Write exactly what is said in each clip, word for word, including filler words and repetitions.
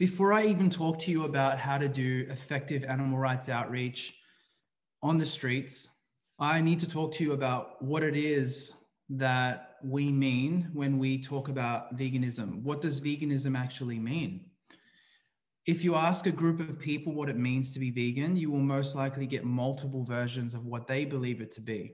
before I even talk to you about how to do effective animal rights outreach on the streets, I need to talk to you about what it is that we mean when we talk about veganism. What does veganism actually mean? If you ask a group of people what it means to be vegan, you will most likely get multiple versions of what they believe it to be.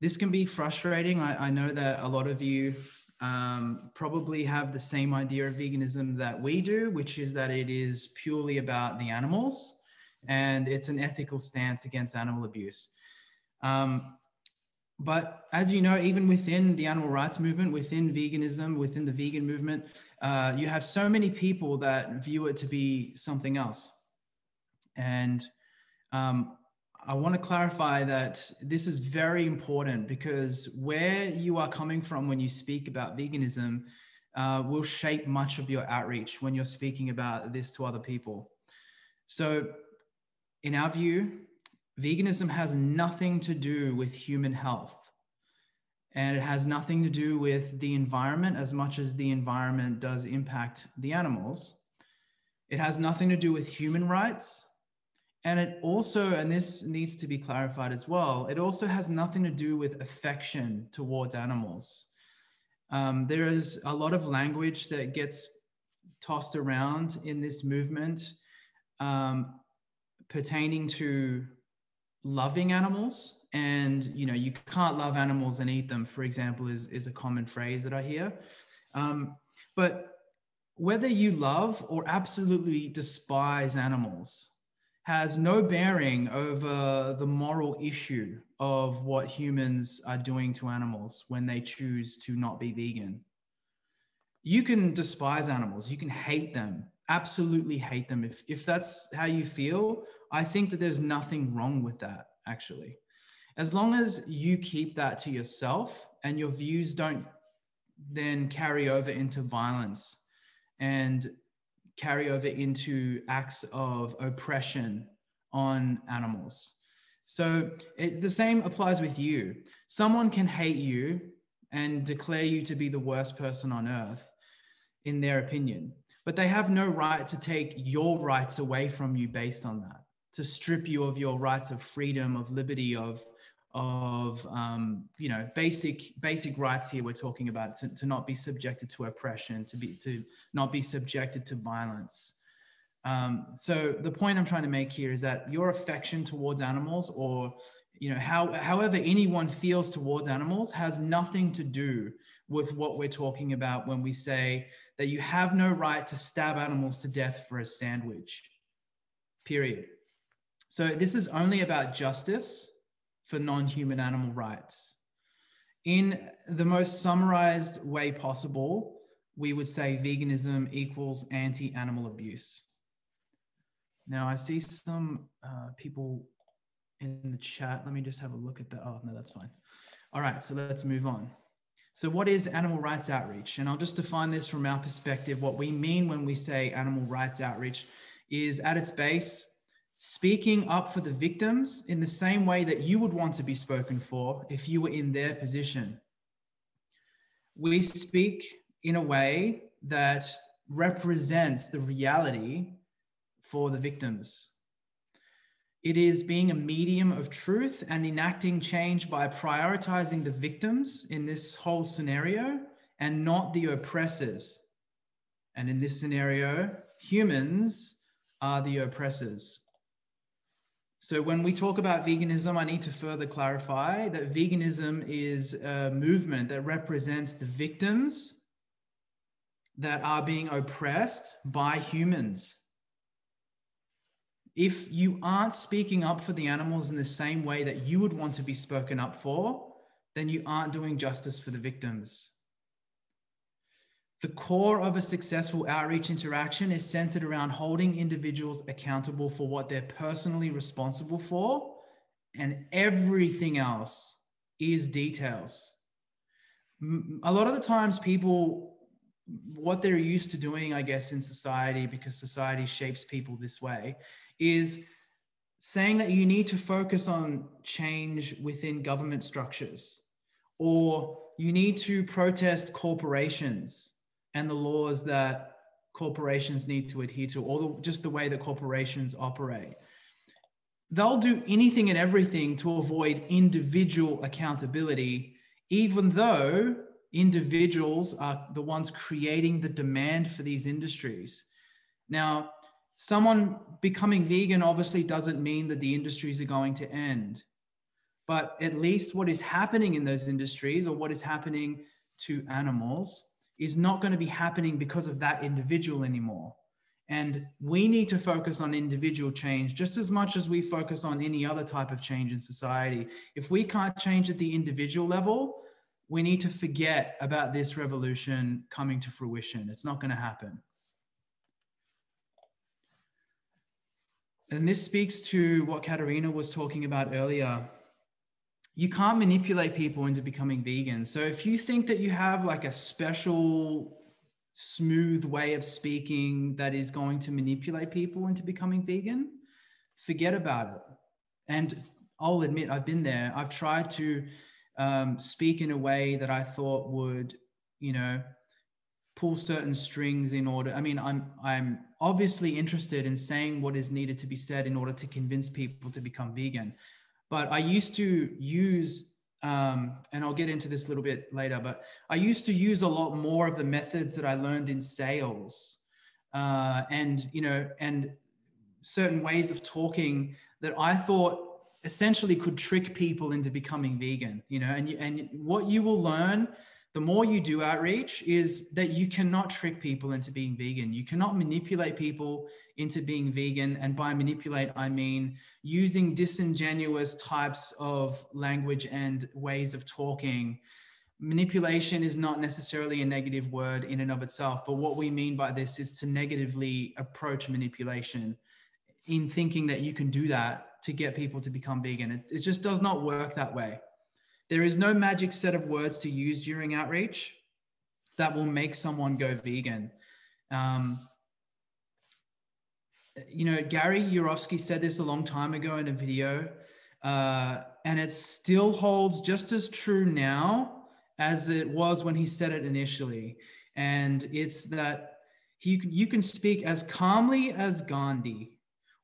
This can be frustrating. I, I know that a lot of you um, probably have the same idea of veganism that we do, which is that it is purely about the animals and it's an ethical stance against animal abuse. Um, But as you know, even within the animal rights movement, within veganism, within the vegan movement, uh, you have so many people that view it to be something else. And um, I want to clarify that this is very important, because where you are coming from when you speak about veganism uh, will shape much of your outreach when you're speaking about this to other people. So in our view, veganism has nothing to do with human health, and it has nothing to do with the environment as much as the environment does impact the animals. It has nothing to do with human rights, and it also, and this needs to be clarified as well, it also has nothing to do with affection towards animals. Um, there is a lot of language that gets tossed around in this movement um, pertaining to loving animals, and you know, you can't love animals and eat them, for example, is, is a common phrase that I hear. Um, but whether you love or absolutely despise animals has no bearing over the moral issue of what humans are doing to animals when they choose to not be vegan. You can despise animals, you can hate them, absolutely hate them. If, if that's how you feel, I think that there's nothing wrong with that, actually. As long as you keep that to yourself and your views don't then carry over into violence and carry over into acts of oppression on animals. So it, the same applies with you. Someone can hate you and declare you to be the worst person on earth in their opinion, but they have no right to take your rights away from you based on that, to strip you of your rights of freedom, of liberty, of, of um, you know, basic, basic rights here we're talking about, to, to not be subjected to oppression, to, be, to not be subjected to violence. Um, so the point I'm trying to make here is that your affection towards animals, or you know, how, however anyone feels towards animals, has nothing to do with what we're talking about when we say that you have no right to stab animals to death for a sandwich, period. So this is only about justice for non-human animal rights. In the most summarized way possible, we would say veganism equals anti-animal abuse. Now I see some uh, people in the chat. Let me just have a look at that. Oh, no, that's fine. All right, so let's move on. So what is animal rights outreach? And I'll just define this from our perspective. What we mean when we say animal rights outreach is, at its base, speaking up for the victims in the same way that you would want to be spoken for if you were in their position. We speak in a way that represents the reality for the victims. It is being a medium of truth and enacting change by prioritizing the victims in this whole scenario and not the oppressors. And in this scenario, humans are the oppressors. So when we talk about veganism, I need to further clarify that veganism is a movement that represents the victims that are being oppressed by humans. If you aren't speaking up for the animals in the same way that you would want to be spoken up for, then you aren't doing justice for the victims. The core of a successful outreach interaction is centered around holding individuals accountable for what they're personally responsible for, and everything else is details. A lot of the times people, what they're used to doing, I guess, in society, because society shapes people this way, is saying that you need to focus on change within government structures, or you need to protest corporations and the laws that corporations need to adhere to, or the, just the way that corporations operate. They'll do anything and everything to avoid individual accountability, even though individuals are the ones creating the demand for these industries. Now, someone becoming vegan obviously doesn't mean that the industries are going to end, but at least what is happening in those industries, or what is happening to animals, is not going to be happening because of that individual anymore. And we need to focus on individual change just as much as we focus on any other type of change in society. If we can't change at the individual level, we need to forget about this revolution coming to fruition. It's not going to happen. And this speaks to what Katarina was talking about earlier. You can't manipulate people into becoming vegan. So if you think that you have like a special smooth way of speaking that is going to manipulate people into becoming vegan, forget about it. And I'll admit, I've been there. I've tried to um, speak in a way that I thought would, you know, pull certain strings in order. I mean, I'm, I'm obviously interested in saying what is needed to be said in order to convince people to become vegan. But I used to use, um, and I'll get into this a little bit later, but I used to use a lot more of the methods that I learned in sales, uh, and, you know, and certain ways of talking that I thought essentially could trick people into becoming vegan, you know, and, you, and what you will learn the more you do outreach is that you cannot trick people into being vegan. You cannot manipulate people into being vegan. And by manipulate, I mean using disingenuous types of language and ways of talking. Manipulation is not necessarily a negative word in and of itself, but what we mean by this is to negatively approach manipulation in thinking that you can do that to get people to become vegan. It, it just does not work that way. There is no magic set of words to use during outreach that will make someone go vegan. Um, you know, Gary Yourofsky said this a long time ago in a video, uh, and it still holds just as true now as it was when he said it initially. And it's that he, you can speak as calmly as Gandhi,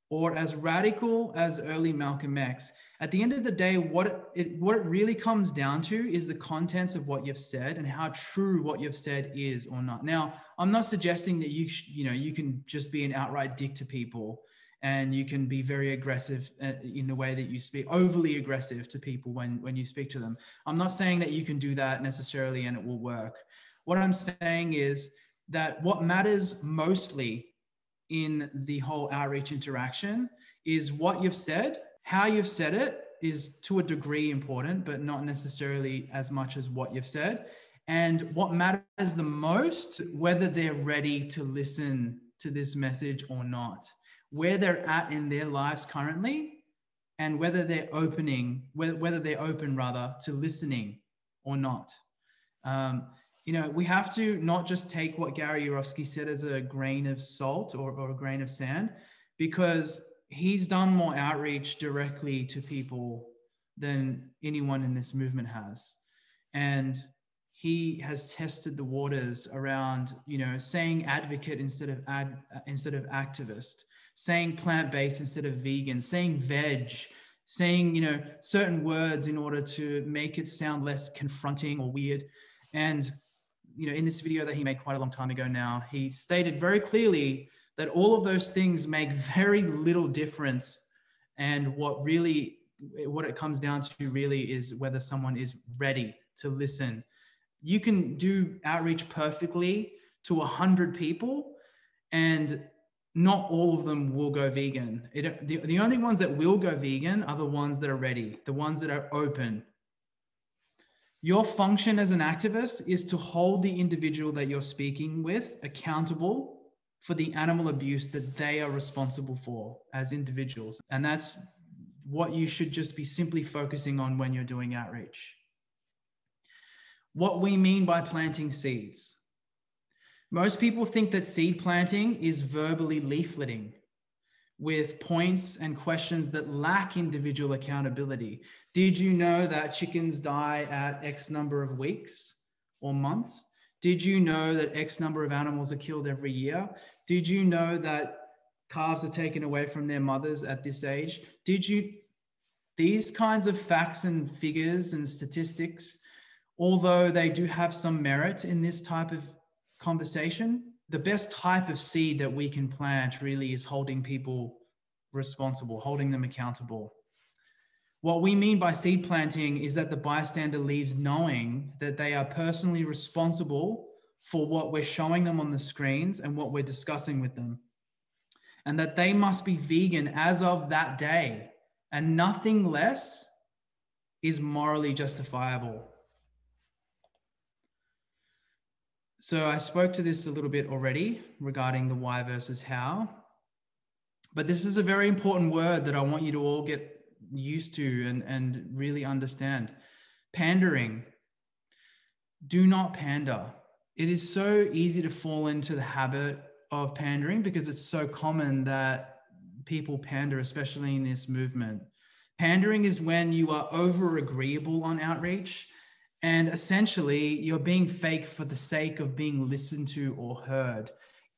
or as radical as early Malcolm X. At the end of the day, what it, what it really comes down to is the contents of what you've said and how true what you've said is or not. Now, I'm not suggesting that you, you know, you can just be an outright dick to people and you can be very aggressive in the way that you speak, overly aggressive to people when, when you speak to them. I'm not saying that you can do that necessarily and it will work. What I'm saying is that what matters mostly in the whole outreach interaction is what you've said. How you've said it is to a degree important, but not necessarily as much as what you've said. And what matters the most, whether they're ready to listen to this message or not, where they're at in their lives currently, and whether they're opening, whether they're open rather to listening or not. Um, You know, we have to not just take what Gary Yourofsky said as a grain of salt or, or a grain of sand, because he's done more outreach directly to people than anyone in this movement has. And he has tested the waters around, you know, saying advocate instead of ad, instead of activist, saying plant-based instead of vegan, saying veg, saying, you know, certain words in order to make it sound less confronting or weird. And you know, in this video that he made quite a long time ago now, he stated very clearly that all of those things make very little difference. And what really, what it comes down to really is whether someone is ready to listen. You can do outreach perfectly to a hundred people and not all of them will go vegan. It, the, the only ones that will go vegan are the ones that are ready, the ones that are open. Your function as an activist is to hold the individual that you're speaking with accountable for the animal abuse that they are responsible for as individuals. And that's what you should just be simply focusing on when you're doing outreach. What we mean by planting seeds. Most people think that seed planting is verbally leafleting with points and questions that lack individual accountability. Did you know that chickens die at X number of weeks or months? Did you know that X number of animals are killed every year? Did you know that calves are taken away from their mothers at this age? Did you, these kinds of facts and figures and statistics, although they do have some merit in this type of conversation, the best type of seed that we can plant really is holding people responsible, holding them accountable. What we mean by seed planting is that the bystander leaves knowing that they are personally responsible for what we're showing them on the screens and what we're discussing with them, and that they must be vegan as of that day, and nothing less is morally justifiable. So I spoke to this a little bit already regarding the why versus how, but this is a very important word that I want you to all get used to and, and really understand. Pandering. Do not pander. It is so easy to fall into the habit of pandering because it's so common that people pander, especially in this movement. Pandering is when you are over agreeable on outreach and essentially you're being fake for the sake of being listened to or heard.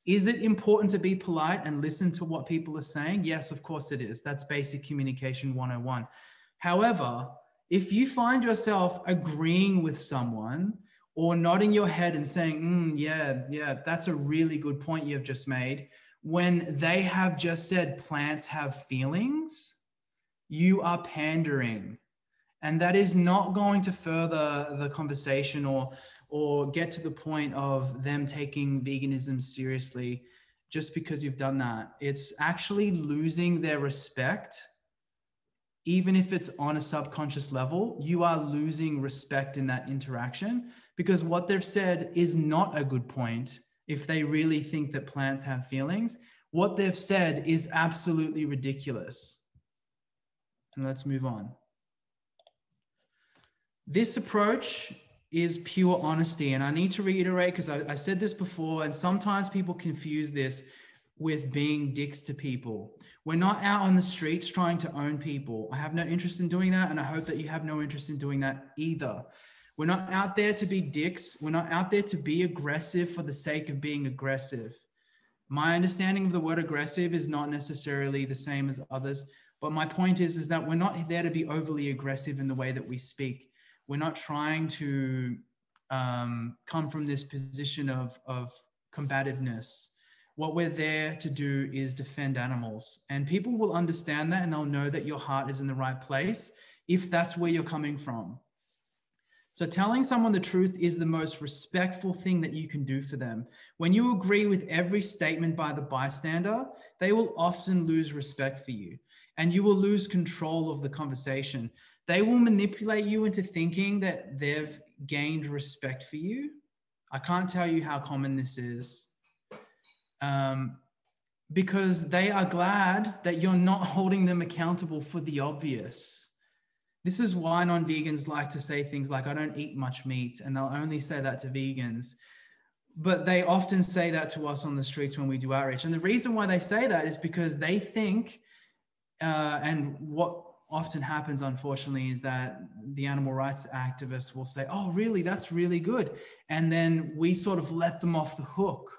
Is it important to be polite and listen to what people are saying? Yes, of course it is. That's basic communication one oh one. However, if you find yourself agreeing with someone or nodding your head and saying, mm, yeah, yeah, that's a really good point you've just made, when they have just said plants have feelings, you are pandering. And that is not going to further the conversation or or get to the point of them taking veganism seriously just because you've done that. It's actually losing their respect. Even if it's on a subconscious level, you are losing respect in that interaction because what they've said is not a good point. If they really think that plants have feelings, what they've said is absolutely ridiculous. And let's move on. This approach is pure honesty. And I need to reiterate, because I, I said this before, and sometimes people confuse this with being dicks to people. We're not out on the streets trying to own people. I have no interest in doing that, and I hope that you have no interest in doing that either. We're not out there to be dicks. We're not out there to be aggressive for the sake of being aggressive. My understanding of the word aggressive is not necessarily the same as others, but my point is, is that we're not there to be overly aggressive in the way that we speak. We're not trying to um, come from this position of, of combativeness. What we're there to do is defend animals. And people will understand that and they'll know that your heart is in the right place if that's where you're coming from. So telling someone the truth is the most respectful thing that you can do for them. When you agree with every statement by the bystander, they will often lose respect for you and you will lose control of the conversation. They will manipulate you into thinking that they've gained respect for you. I can't tell you how common this is, um, because they are glad that you're not holding them accountable for the obvious. This is why non-vegans like to say things like, I don't eat much meat, and they'll only say that to vegans. But they often say that to us on the streets when we do outreach. And the reason why they say that is because they think, uh, and what often happens, unfortunately, is that the animal rights activists will say, oh, really, that's really good. And then we sort of let them off the hook.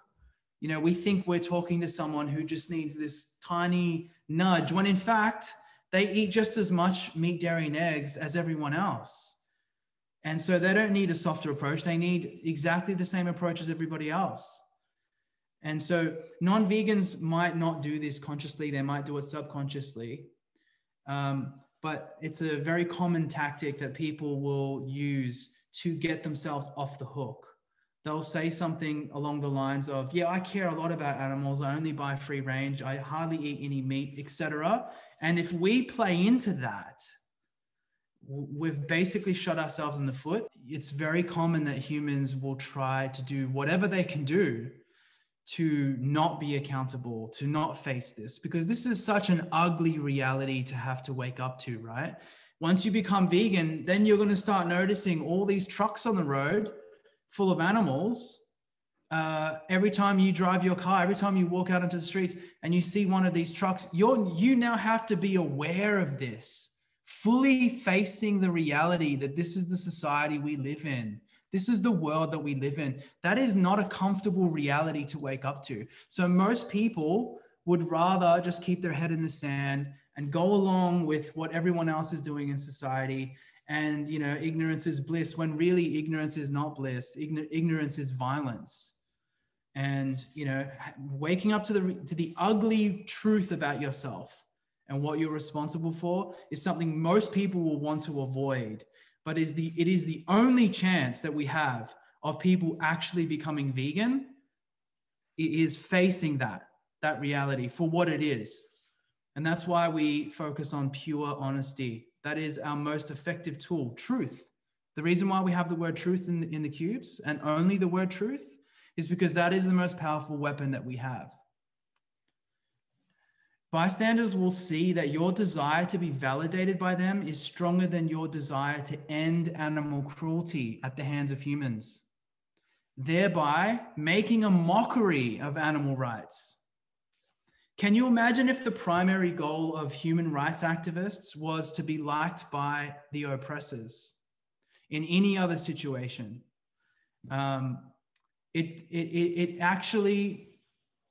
You know, we think we're talking to someone who just needs this tiny nudge, when in fact, they eat just as much meat, dairy, and eggs as everyone else. And so they don't need a softer approach. They need exactly the same approach as everybody else. And so non-vegans might not do this consciously. They might do it subconsciously. Um, but it's a very common tactic that people will use to get themselves off the hook. They'll say something along the lines of, yeah, I care a lot about animals. I only buy free range. I hardly eat any meat, et cetera. And if we play into that, we've basically shot ourselves in the foot. It's very common that humans will try to do whatever they can do to not be accountable, to not face this, because this is such an ugly reality to have to wake up to, right? Once you become vegan, then you're going to start noticing all these trucks on the road full of animals. Uh, every time you drive your car, every time you walk out into the streets and you see one of these trucks, you're, you now have to be aware of this, fully facing the reality that this is the society we live in. This is the world that we live in. That is not a comfortable reality to wake up to. So most people would rather just keep their head in the sand and go along with what everyone else is doing in society. And, you know, ignorance is bliss, when really ignorance is not bliss. Ign- ignorance is violence. And, you know, waking up to the, to the ugly truth about yourself and what you're responsible for is something most people will want to avoid. But is the, it is the only chance that we have of people actually becoming vegan. It is facing that, that reality for what it is. And that's why we focus on pure honesty. That is our most effective tool, truth. The reason why we have the word truth in the, in the cubes, and only the word truth, is because that is the most powerful weapon that we have. Bystanders will see that your desire to be validated by them is stronger than your desire to end animal cruelty at the hands of humans, thereby making a mockery of animal rights. Can you imagine if the primary goal of human rights activists was to be liked by the oppressors in any other situation? Um, it, it, it actually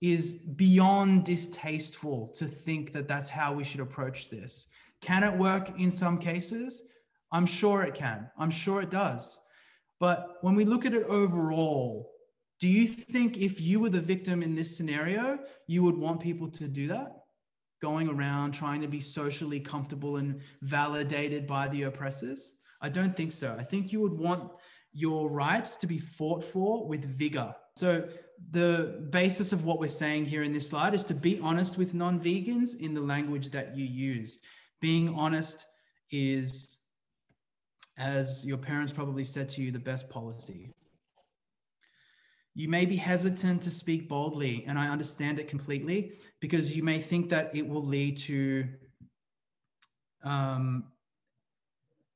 is beyond distasteful to think that that's how we should approach this. Can it work in some cases? I'm sure it can. I'm sure it does. But when we look at it overall, do you think if you were the victim in this scenario, you would want people to do that? Going around trying to be socially comfortable and validated by the oppressors? I don't think so. I think you would want your rights to be fought for with vigor. So the basis of what we're saying here in this slide is to be honest with non-vegans in the language that you use. Being honest is, as your parents probably said to you, the best policy. You may be hesitant to speak boldly, and I understand it completely, because you may think that it will lead to um,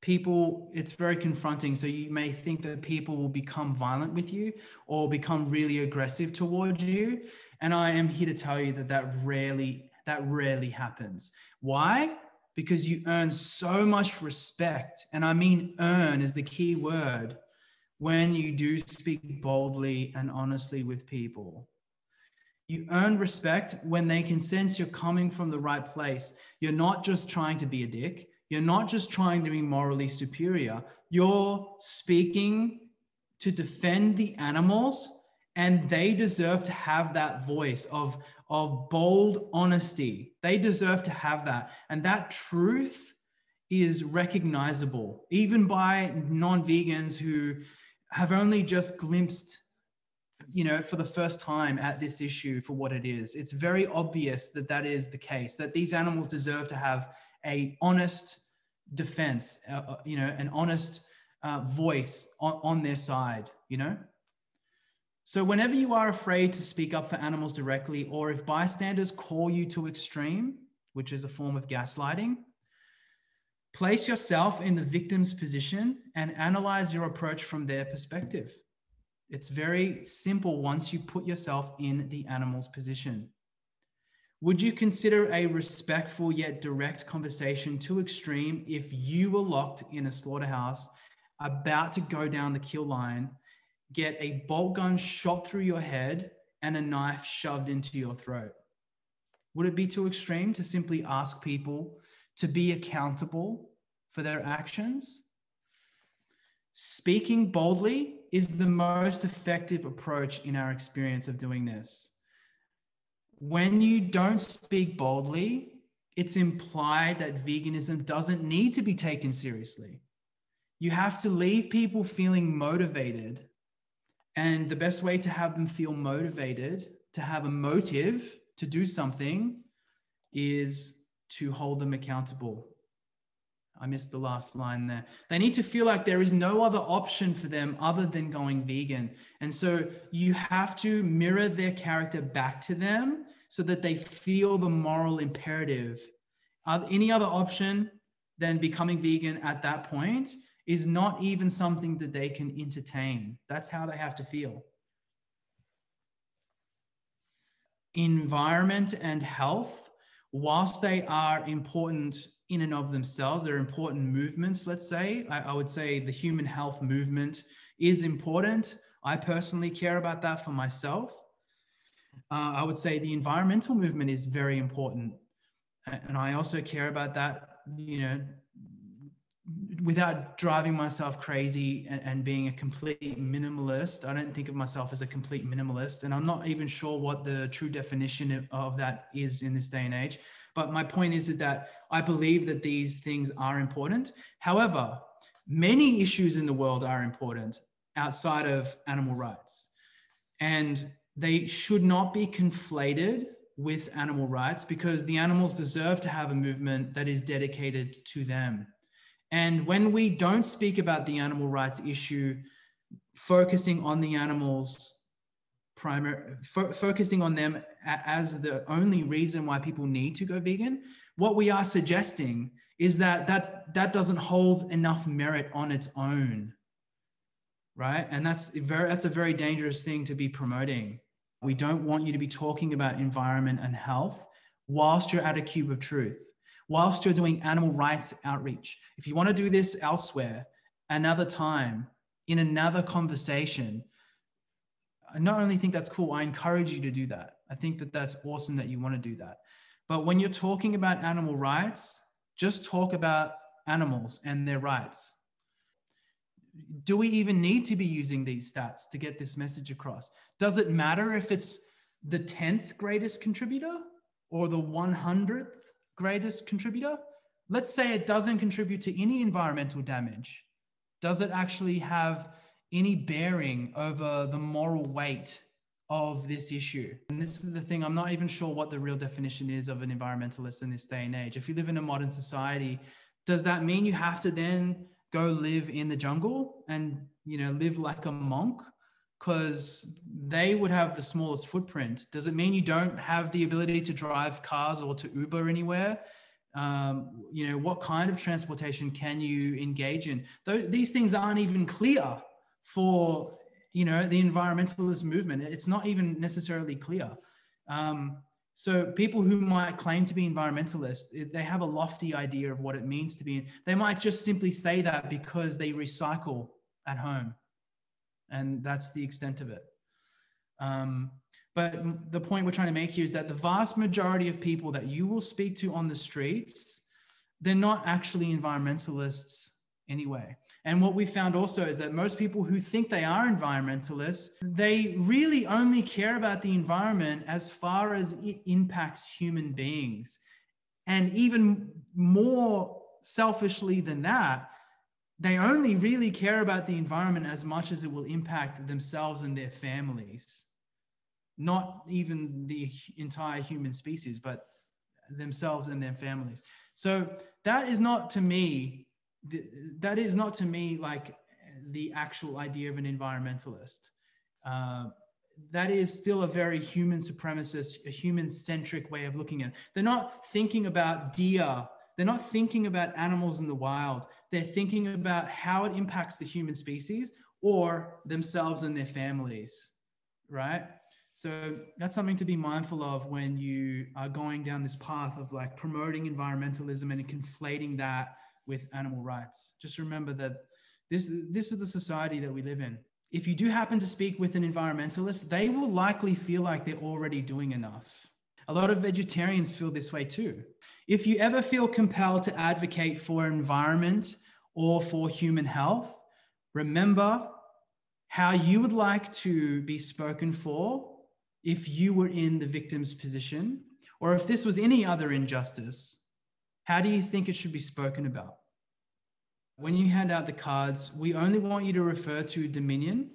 people, it's very confronting. So you may think that people will become violent with you or become really aggressive towards you. And I am here to tell you that that rarely, that rarely happens. Why? Because you earn so much respect. And I mean, earn is the key word. When you do speak boldly and honestly with people, you earn respect when they can sense you're coming from the right place. You're not just trying to be a dick. You're not just trying to be morally superior. You're speaking to defend the animals, and they deserve to have that voice of, of bold honesty. They deserve to have that. And that truth is recognizable, even by non-vegans who have only just glimpsed, you know, for the first time at this issue for what it is. It's very obvious that that is the case, that these animals deserve to have a honest defense, uh, you know, an honest uh, voice on, on their side, you know? So whenever you are afraid to speak up for animals directly, or if bystanders call you too extreme, which is a form of gaslighting, place yourself in the victim's position and analyze your approach from their perspective. It's very simple once you put yourself in the animal's position. Would you consider a respectful yet direct conversation too extreme if you were locked in a slaughterhouse, about to go down the kill line, get a bolt gun shot through your head and a knife shoved into your throat? Would it be too extreme to simply ask people to be accountable for their actions? Speaking boldly is the most effective approach in our experience of doing this. When you don't speak boldly, it's implied that veganism doesn't need to be taken seriously. You have to leave people feeling motivated. And the best way to have them feel motivated, to have a motive to do something, is to hold them accountable. I missed the last line there. They need to feel like there is no other option for them other than going vegan. And so you have to mirror their character back to them so that they feel the moral imperative. Uh, any other option than becoming vegan at that point is not even something that they can entertain. That's how they have to feel. Environment and health, whilst they are important in and of themselves, they're important movements, let's say. I, I would say the human health movement is important. I personally care about that for myself. Uh, I would say the environmental movement is very important. And I also care about that, you know, without driving myself crazy and, and being a complete minimalist. I don't think of myself as a complete minimalist, and I'm not even sure what the true definition of that is in this day and age. But my point is that I believe that these things are important. However, many issues in the world are important outside of animal rights, and they should not be conflated with animal rights, because the animals deserve to have a movement that is dedicated to them. And when we don't speak about the animal rights issue, focusing on the animals, primary, fo focusing on them as the only reason why people need to go vegan, what we are suggesting is that that, that doesn't hold enough merit on its own, right? And that's very, that's a very dangerous thing to be promoting. We don't want you to be talking about environment and health whilst you're at a Cube of Truth, whilst you're doing animal rights outreach. If you want to do this elsewhere, another time, in another conversation, I not only think that's cool, I encourage you to do that. I think that that's awesome that you want to do that. But when you're talking about animal rights, just talk about animals and their rights. Do we even need to be using these stats to get this message across? Does it matter if it's the tenth greatest contributor or the one hundredth greatest contributor? Let's say it doesn't contribute to any environmental damage. Does it actually have any bearing over the moral weight of this issue? And this is the thing, I'm not even sure what the real definition is of an environmentalist in this day and age. If you live in a modern society, does that mean you have to then go live in the jungle and, you know, live like a monk? Because they would have the smallest footprint. Does it mean you don't have the ability to drive cars or to Uber anywhere? Um, you know, what kind of transportation can you engage in? Th- these things aren't even clear for, you know, the environmentalist movement. It's not even necessarily clear. Um, so people who might claim to be environmentalists, it, they have a lofty idea of what it means to be. They might just simply say that because they recycle at home. And that's the extent of it. Um, but the point we're trying to make here is that the vast majority of people that you will speak to on the streets, they're not actually environmentalists anyway. And what we found also is that most people who think they are environmentalists, they really only care about the environment as far as it impacts human beings. And even more selfishly than that, they only really care about the environment as much as it will impact themselves and their families, not even the entire human species, but themselves and their families. So that is not to me, that is not to me like the actual idea of an environmentalist. Uh, that is still a very human supremacist, a human-centric way of looking at it. They're not thinking about deer. They're not thinking about animals in the wild. They're thinking about how it impacts the human species or themselves and their families, right? So that's something to be mindful of when you are going down this path of like promoting environmentalism and conflating that with animal rights. Just remember that this, this is the society that we live in. If you do happen to speak with an environmentalist, they will likely feel like they're already doing enough. A lot of vegetarians feel this way too. If you ever feel compelled to advocate for environment or for human health, remember how you would like to be spoken for if you were in the victim's position, or if this was any other injustice, how do you think it should be spoken about? When you hand out the cards, we only want you to refer to Dominion,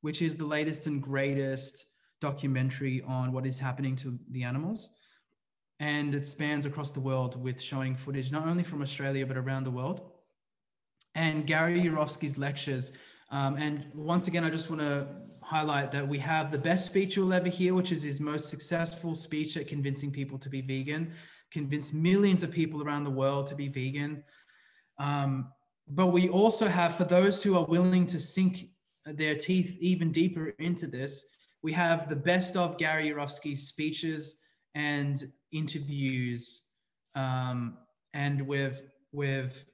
which is the latest and greatest documentary on what is happening to the animals. And it spans across the world with showing footage, not only from Australia, but around the world. And Gary Yourofsky's lectures. Um, and once again, I just want to highlight that we have the best speech you'll ever hear, which is his most successful speech at convincing people to be vegan, convinced millions of people around the world to be vegan. Um, but we also have, for those who are willing to sink their teeth even deeper into this, we have the best of Gary Yourofsky's speeches and interviews, um, and we've, we've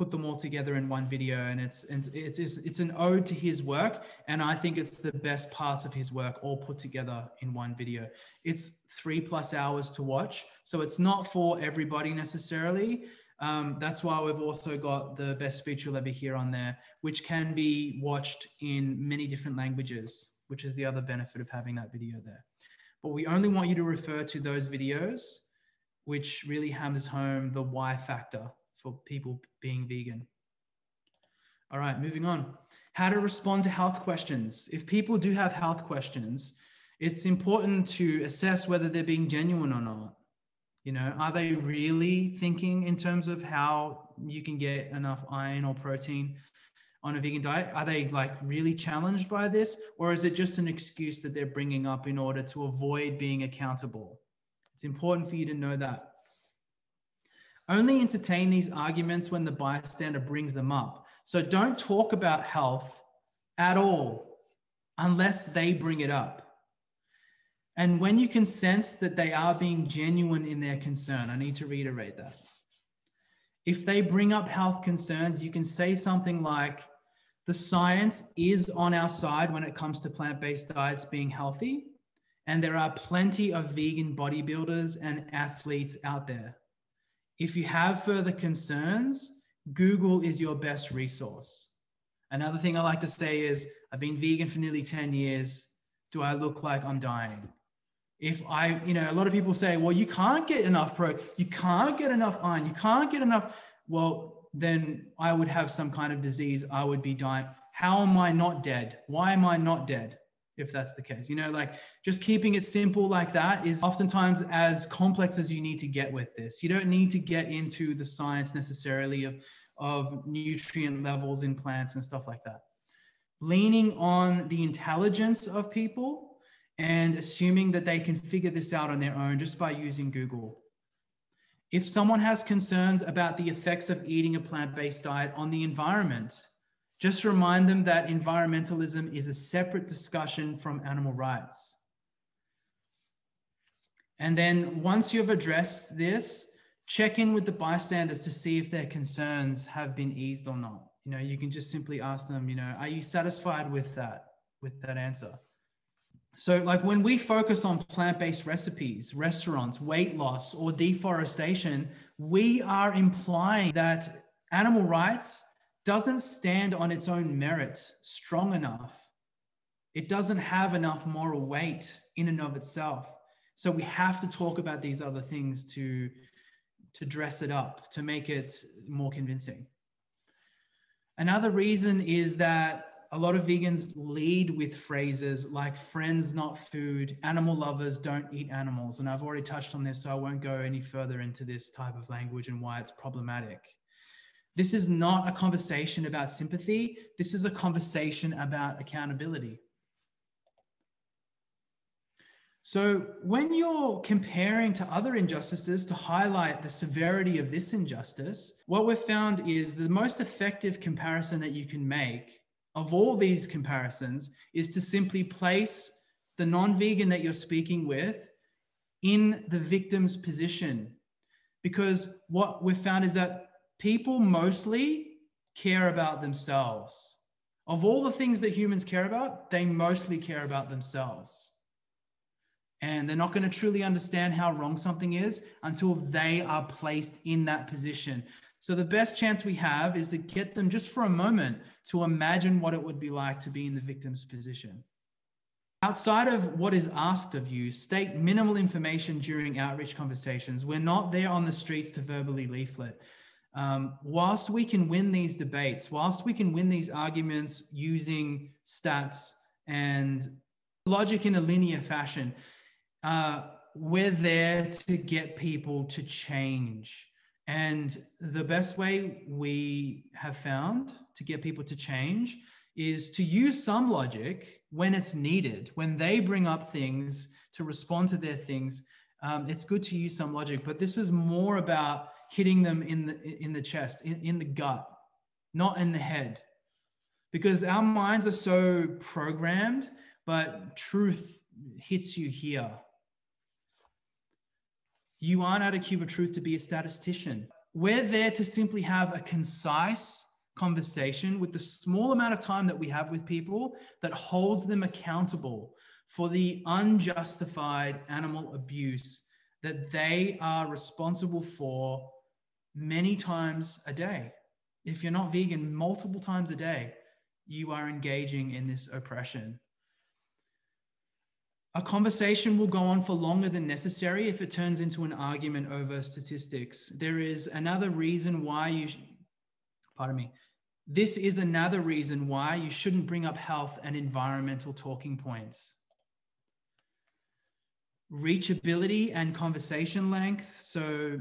put them all together in one video, and it's it's it's, it's an ode to his work, and I think it's the best parts of his work all put together in one video. It's three plus hours to watch, so it's not for everybody necessarily. Um, that's why we've also got the best speech you'll ever hear on there, which can be watched in many different languages, which is the other benefit of having that video there. But we only want you to refer to those videos which really hammers home the why factor for people being vegan. All right, moving on. How to respond to health questions. If people do have health questions, it's important to assess whether they're being genuine or not. You know, are they really thinking in terms of how you can get enough iron or protein on a vegan diet? Are they like really challenged by this? Or is it just an excuse that they're bringing up in order to avoid being accountable? It's important for you to know that. Only entertain these arguments when the bystander brings them up. So don't talk about health at all unless they bring it up. And when you can sense that they are being genuine in their concern, I need to reiterate that. If they bring up health concerns, you can say something like, the science is on our side when it comes to plant-based diets being healthy, and there are plenty of vegan bodybuilders and athletes out there. If you have further concerns, Google is your best resource. Another thing I like to say is, I've been vegan for nearly ten years. Do I look like I'm dying? If I, you know, a lot of people say, well, you can't get enough protein, you can't get enough iron, you can't get enough. Well, then I would have some kind of disease. I would be dying. How am I not dead? Why am I not dead? If that's the case, you know, like just keeping it simple like that is oftentimes as complex as you need to get with this. You don't need to get into the science necessarily of, of nutrient levels in plants and stuff like that. Leaning on the intelligence of people and assuming that they can figure this out on their own just by using Google. If someone has concerns about the effects of eating a plant-based diet on the environment, just remind them that environmentalism is a separate discussion from animal rights. And then once you've addressed this, check in with the bystanders to see if their concerns have been eased or not. You know, you can just simply ask them, you know, are you satisfied with that, with that answer? So like when we focus on plant-based recipes, restaurants, weight loss, or deforestation, we are implying that animal rights doesn't stand on its own merit strong enough. It doesn't have enough moral weight in and of itself. So we have to talk about these other things to, to dress it up, to make it more convincing. Another reason is that a lot of vegans lead with phrases like friends, not food, animal lovers don't eat animals. And I've already touched on this, so I won't go any further into this type of language and why it's problematic. This is not a conversation about sympathy. This is a conversation about accountability. So when you're comparing to other injustices to highlight the severity of this injustice, what we've found is the most effective comparison that you can make of all these comparisons is to simply place the non-vegan that you're speaking with in the victim's position. Because what we've found is that people mostly care about themselves. Of all the things that humans care about, they mostly care about themselves. And they're not going to truly understand how wrong something is until they are placed in that position. So the best chance we have is to get them just for a moment to imagine what it would be like to be in the victim's position. Outside of what is asked of you, state minimal information during outreach conversations. We're not there on the streets to verbally leaflet. Um, whilst we can win these debates, whilst we can win these arguments using stats and logic in a linear fashion, uh, we're there to get people to change. And the best way we have found to get people to change is to use some logic when it's needed. When they bring up things to respond to their things, um, it's good to use some logic, but this is more about hitting them in the, in the chest, in, in the gut, not in the head. Because our minds are so programmed, but truth hits you here. You aren't at a Cube of Truth to be a statistician. we're there to simply have a concise conversation with the small amount of time that we have with people that holds them accountable for the unjustified animal abuse that they are responsible for many times a day. If you're not vegan, multiple times a day, you are engaging in this oppression. A conversation will go on for longer than necessary if it turns into an argument over statistics. There is another reason why you, sh- pardon me, this is another reason why you shouldn't bring up health and environmental talking points. Reachability and conversation length. So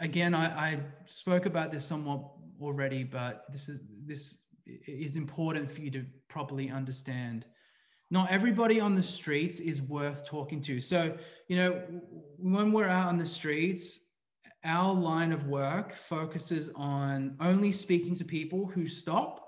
again, I, I spoke about this somewhat already, but this is, this is important for you to properly understand. Not everybody on the streets is worth talking to. So, you know, when we're out on the streets, our line of work focuses on only speaking to people who stop.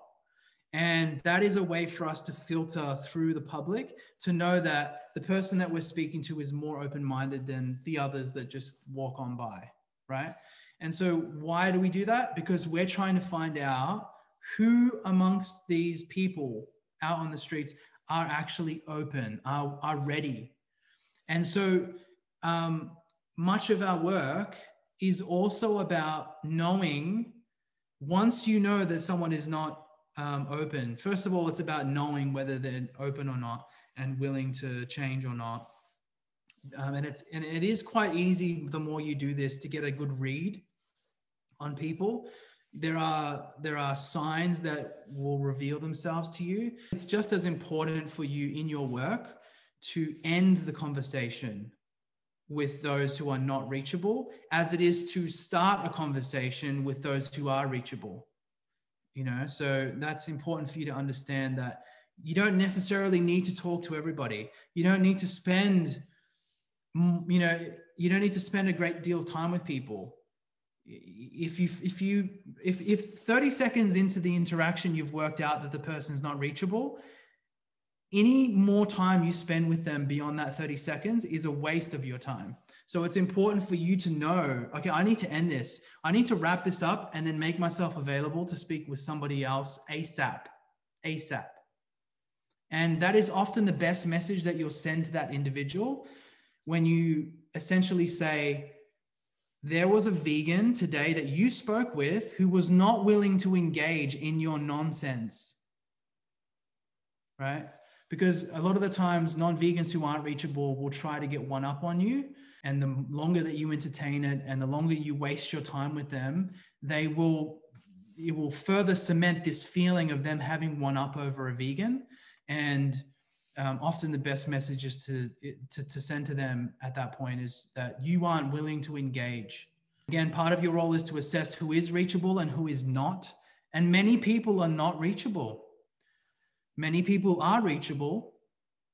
And that is a way for us to filter through the public to know that the person that we're speaking to is more open-minded than the others that just walk on by, right? And so why do we do that? Because we're trying to find out who amongst these people out on the streets are actually open, are, are ready. And so um, much of our work is also about knowing, once you know that someone is not um, open, first of all, it's about knowing whether they're open or not and willing to change or not. Um, and, it's, and it is quite easy, the more you do this, to get a good read on people. There are, there are signs that will reveal themselves to you. It's just as important for you in your work to end the conversation with those who are not reachable as it is to start a conversation with those who are reachable. You know, so that's important for you to understand that you don't necessarily need to talk to everybody. You don't need to spend, you know, you don't need to spend a great deal of time with people. If you, if you, if, if thirty seconds into the interaction, you've worked out that the person's not reachable, any more time you spend with them beyond that thirty seconds is a waste of your time. So it's important for you to know, okay, I need to end this. I need to wrap this up and then make myself available to speak with somebody else ASAP, ASAP. And that is often the best message that you'll send to that individual when you essentially say, there was a vegan today that you spoke with who was not willing to engage in your nonsense, right? Because a lot of the times non-vegans who aren't reachable will try to get one up on you. And the longer that you entertain it and the longer you waste your time with them, they will, it will further cement this feeling of them having one up over a vegan. And Um, often the best messages to, to, to send to them at that point is that you aren't willing to engage. Again, part of your role is to assess who is reachable and who is not. And many people are not reachable. Many people are reachable.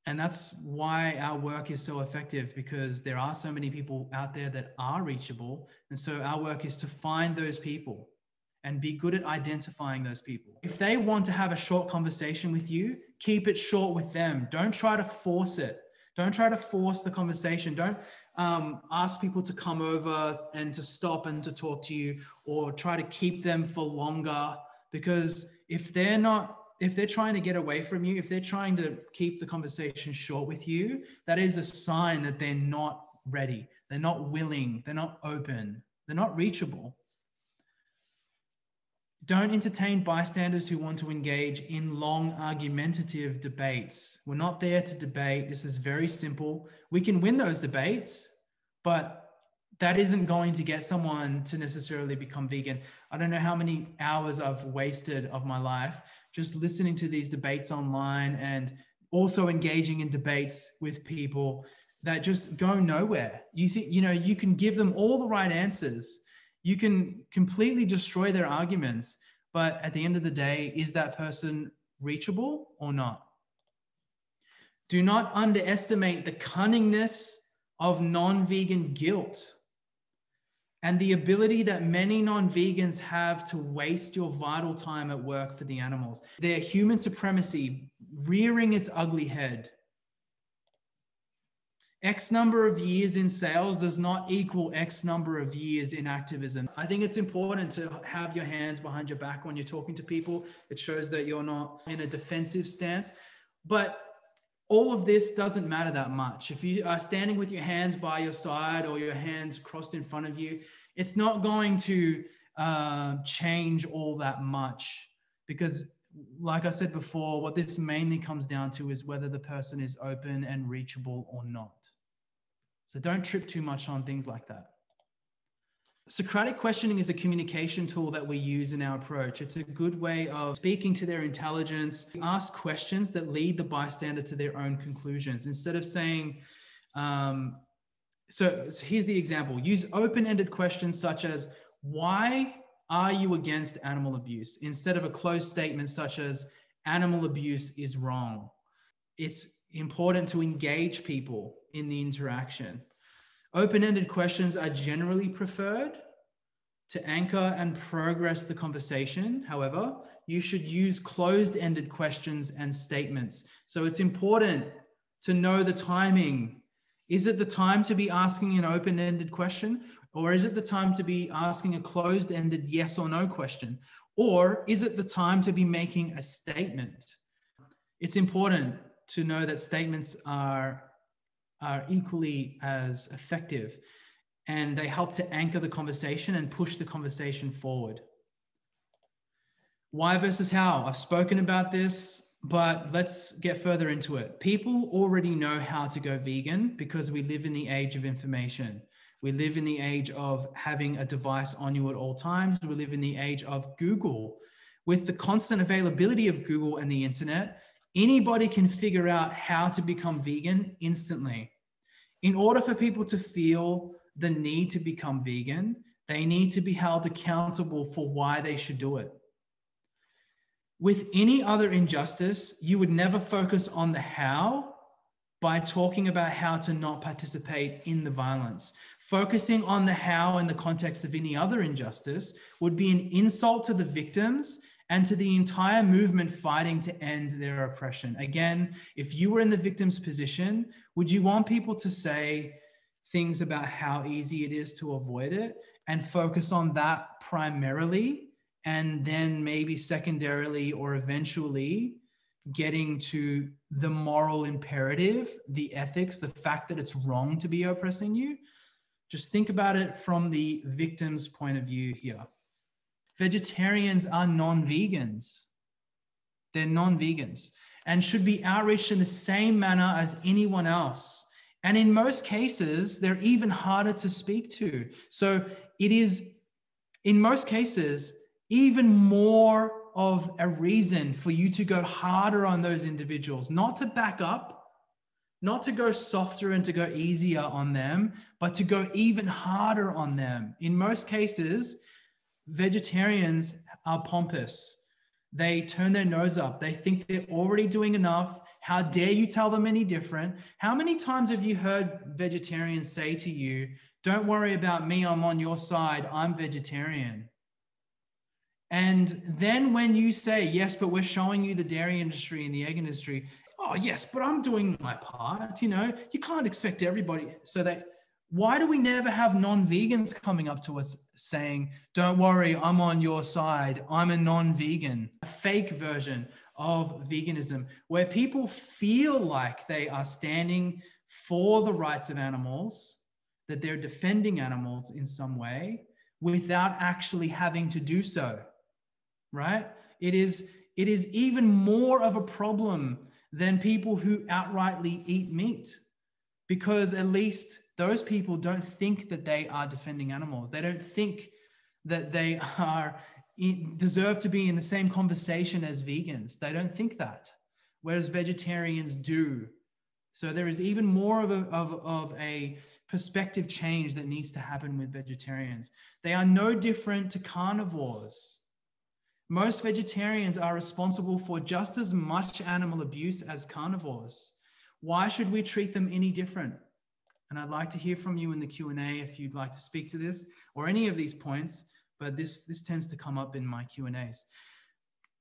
And that's why our work is so effective, because there are so many people out there that are reachable. And so our work is to find those people and be good at identifying those people. If they want to have a short conversation with you, keep it short with them. Don't try to force it. Don't try to force the conversation. Don't um, ask people to come over and to stop and to talk to you, or try to keep them for longer. Because if they're not, if they're trying to get away from you, if they're trying to keep the conversation short with you, that is a sign that they're not ready. They're not willing. They're not open. They're not reachable. Don't entertain bystanders who want to engage in long argumentative debates. We're not there to debate. This is very simple. We can win those debates, but that isn't going to get someone to necessarily become vegan. I don't know how many hours I've wasted of my life just listening to these debates online and also engaging in debates with people that just go nowhere. You think, you know, you can give them all the right answers. You can completely destroy their arguments, but at the end of the day, is that person reachable or not? Do not underestimate the cunningness of non-vegan guilt and the ability that many non-vegans have to waste your vital time at work for the animals. Their human supremacy rearing its ugly head. X number of years in sales does not equal X number of years in activism. I think it's important to have your hands behind your back when you're talking to people. It shows that you're not in a defensive stance. But all of this doesn't matter that much. If you are standing with your hands by your side or your hands crossed in front of you, it's not going to uh, change all that much, because like I said before, what this mainly comes down to is whether the person is open and reachable or not. So don't trip too much on things like that. Socratic questioning is a communication tool that we use in our approach. It's a good way of speaking to their intelligence. We ask questions that lead the bystander to their own conclusions. Instead of saying, um, so, so here's the example. Use open-ended questions such as, why are you against animal abuse? Instead of a closed statement such as, animal abuse is wrong. It's important to engage people in the interaction. Open-ended questions are generally preferred to anchor and progress the conversation. However, you should use closed-ended questions and statements. So it's important to know the timing. Is it the time to be asking an open-ended question? Or is it the time to be asking a closed-ended yes or no question? Or is it the time to be making a statement? It's important to know that statements are are equally as effective, and they help to anchor the conversation and push the conversation forward. Why versus how? I've spoken about this, but let's get further into it. People already know how to go vegan because we live in the age of information. We live in the age of having a device on you at all times. We live in the age of Google. With the constant availability of Google and the internet, anybody can figure out how to become vegan instantly. In order for people to feel the need to become vegan, they need to be held accountable for why they should do it. With any other injustice, you would never focus on the how by talking about how to not participate in the violence. Focusing on the how in the context of any other injustice would be an insult to the victims and to the entire movement fighting to end their oppression. Again, if you were in the victim's position, would you want people to say things about how easy it is to avoid it and focus on that primarily, and then maybe secondarily or eventually getting to the moral imperative, the ethics, the fact that it's wrong to be oppressing you? Just think about it from the victim's point of view here. Vegetarians are non-vegans. They're non-vegans and should be outreached in the same manner as anyone else. And in most cases, they're even harder to speak to. So it is, in most cases, even more of a reason for you to go harder on those individuals, not to back up, not to go softer and to go easier on them, but to go even harder on them. In most cases, vegetarians are pompous. They turn their nose up. They think they're already doing enough. How dare you tell them any different? How many times have you heard vegetarians say to you, don't worry about me, I'm on your side, I'm vegetarian? And then when you say, yes, but we're showing you the dairy industry and the egg industry, oh yes, but I'm doing my part, you know, you can't expect everybody. So they Why do we never have non-vegans coming up to us saying, don't worry, I'm on your side, I'm a non-vegan? A fake version of veganism where people feel like they are standing for the rights of animals, that they're defending animals in some way without actually having to do so, right? It is, it is even more of a problem than people who outrightly eat meat, because at least those people don't think that they are defending animals. They don't think that they are in, deserve to be in the same conversation as vegans. They don't think that, whereas vegetarians do. So there is even more of a, of, of a perspective change that needs to happen with vegetarians. They are no different to carnivores. Most vegetarians are responsible for just as much animal abuse as carnivores. Why should we treat them any different? And I'd like to hear from you in the Q and A if you'd like to speak to this or any of these points, but this, this tends to come up in my Q and A's.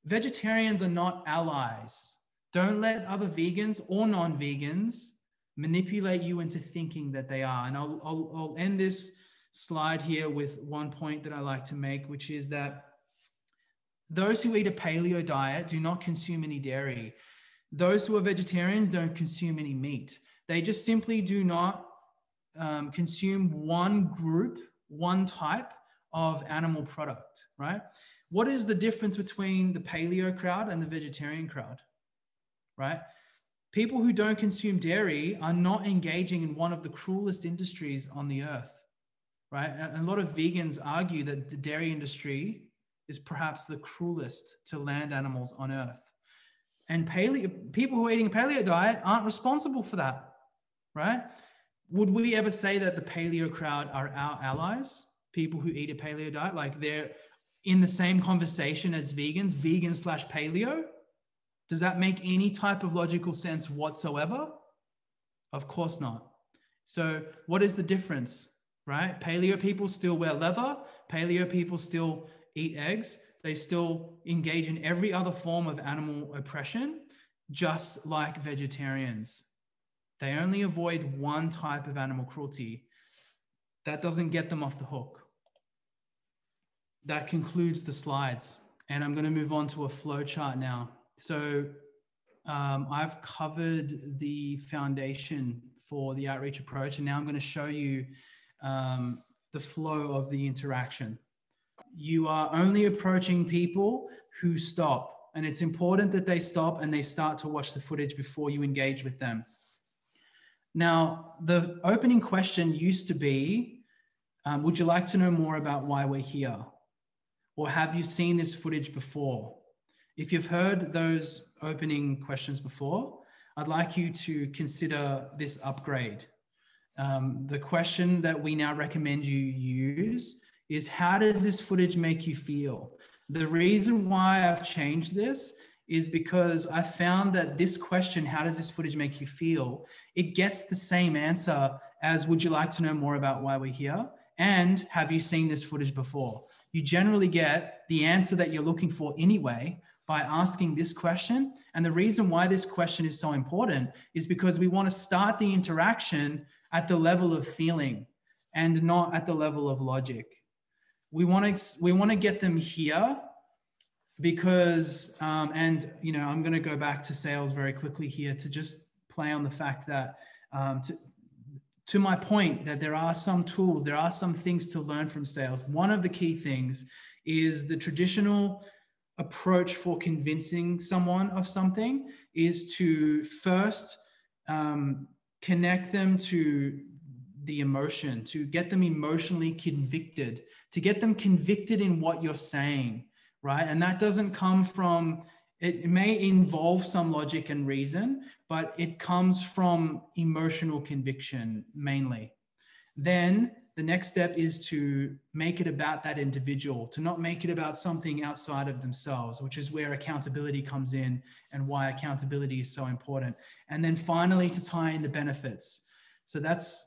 Vegetarians are not allies. Don't let other vegans or non-vegans manipulate you into thinking that they are. And I'll, I'll, I'll end this slide here with one point that I like to make, which is that those who eat a paleo diet do not consume any dairy. Those who are vegetarians don't consume any meat. They just simply do not um, consume one group, one type of animal product, right? What is the difference between the paleo crowd and the vegetarian crowd, right? People who don't consume dairy are not engaging in one of the cruelest industries on the earth, right? A lot of vegans argue that the dairy industry is perhaps the cruelest to land animals on earth. And paleo, people who are eating a paleo diet aren't responsible for that, right? Would we ever say that the paleo crowd are our allies? People who eat a paleo diet, like they're in the same conversation as vegans, vegan slash paleo? Does that make any type of logical sense whatsoever? Of course not. So what is the difference, right? Paleo people still wear leather. Paleo people still eat eggs. They still engage in every other form of animal oppression, just like vegetarians. They only avoid one type of animal cruelty. That doesn't get them off the hook. That concludes the slides. And I'm going to move on to a flow chart now. So um, I've covered the foundation for the outreach approach, and now I'm going to show you um, the flow of the interaction. You are only approaching people who stop, and it's important that they stop and they start to watch the footage before you engage with them. Now, the opening question used to be, um, would you like to know more about why we're here? Or have you seen this footage before? If you've heard those opening questions before, I'd like you to consider this upgrade. Um, the question that we now recommend you use is, how does this footage make you feel? The reason why I've changed this is because I found that this question, how does this footage make you feel? It gets the same answer as, would you like to know more about why we're here? And have you seen this footage before? You generally get the answer that you're looking for anyway, by asking this question. And the reason why this question is so important is because we want to start the interaction at the level of feeling and not at the level of logic. We want to, we want to get them here because, um, and you know, I'm going to go back to sales very quickly here to just play on the fact that um, to, to my point that there are some tools, there are some things to learn from sales. One of the key things is the traditional approach for convincing someone of something is to first um, connect them to the emotion, to get them emotionally convicted, to get them convicted in what you're saying, right? And that doesn't come from, it may involve some logic and reason, but it comes from emotional conviction mainly. Then the next step is to make it about that individual, to not make it about something outside of themselves, which is where accountability comes in and why accountability is so important. And then finally, to tie in the benefits. So that's,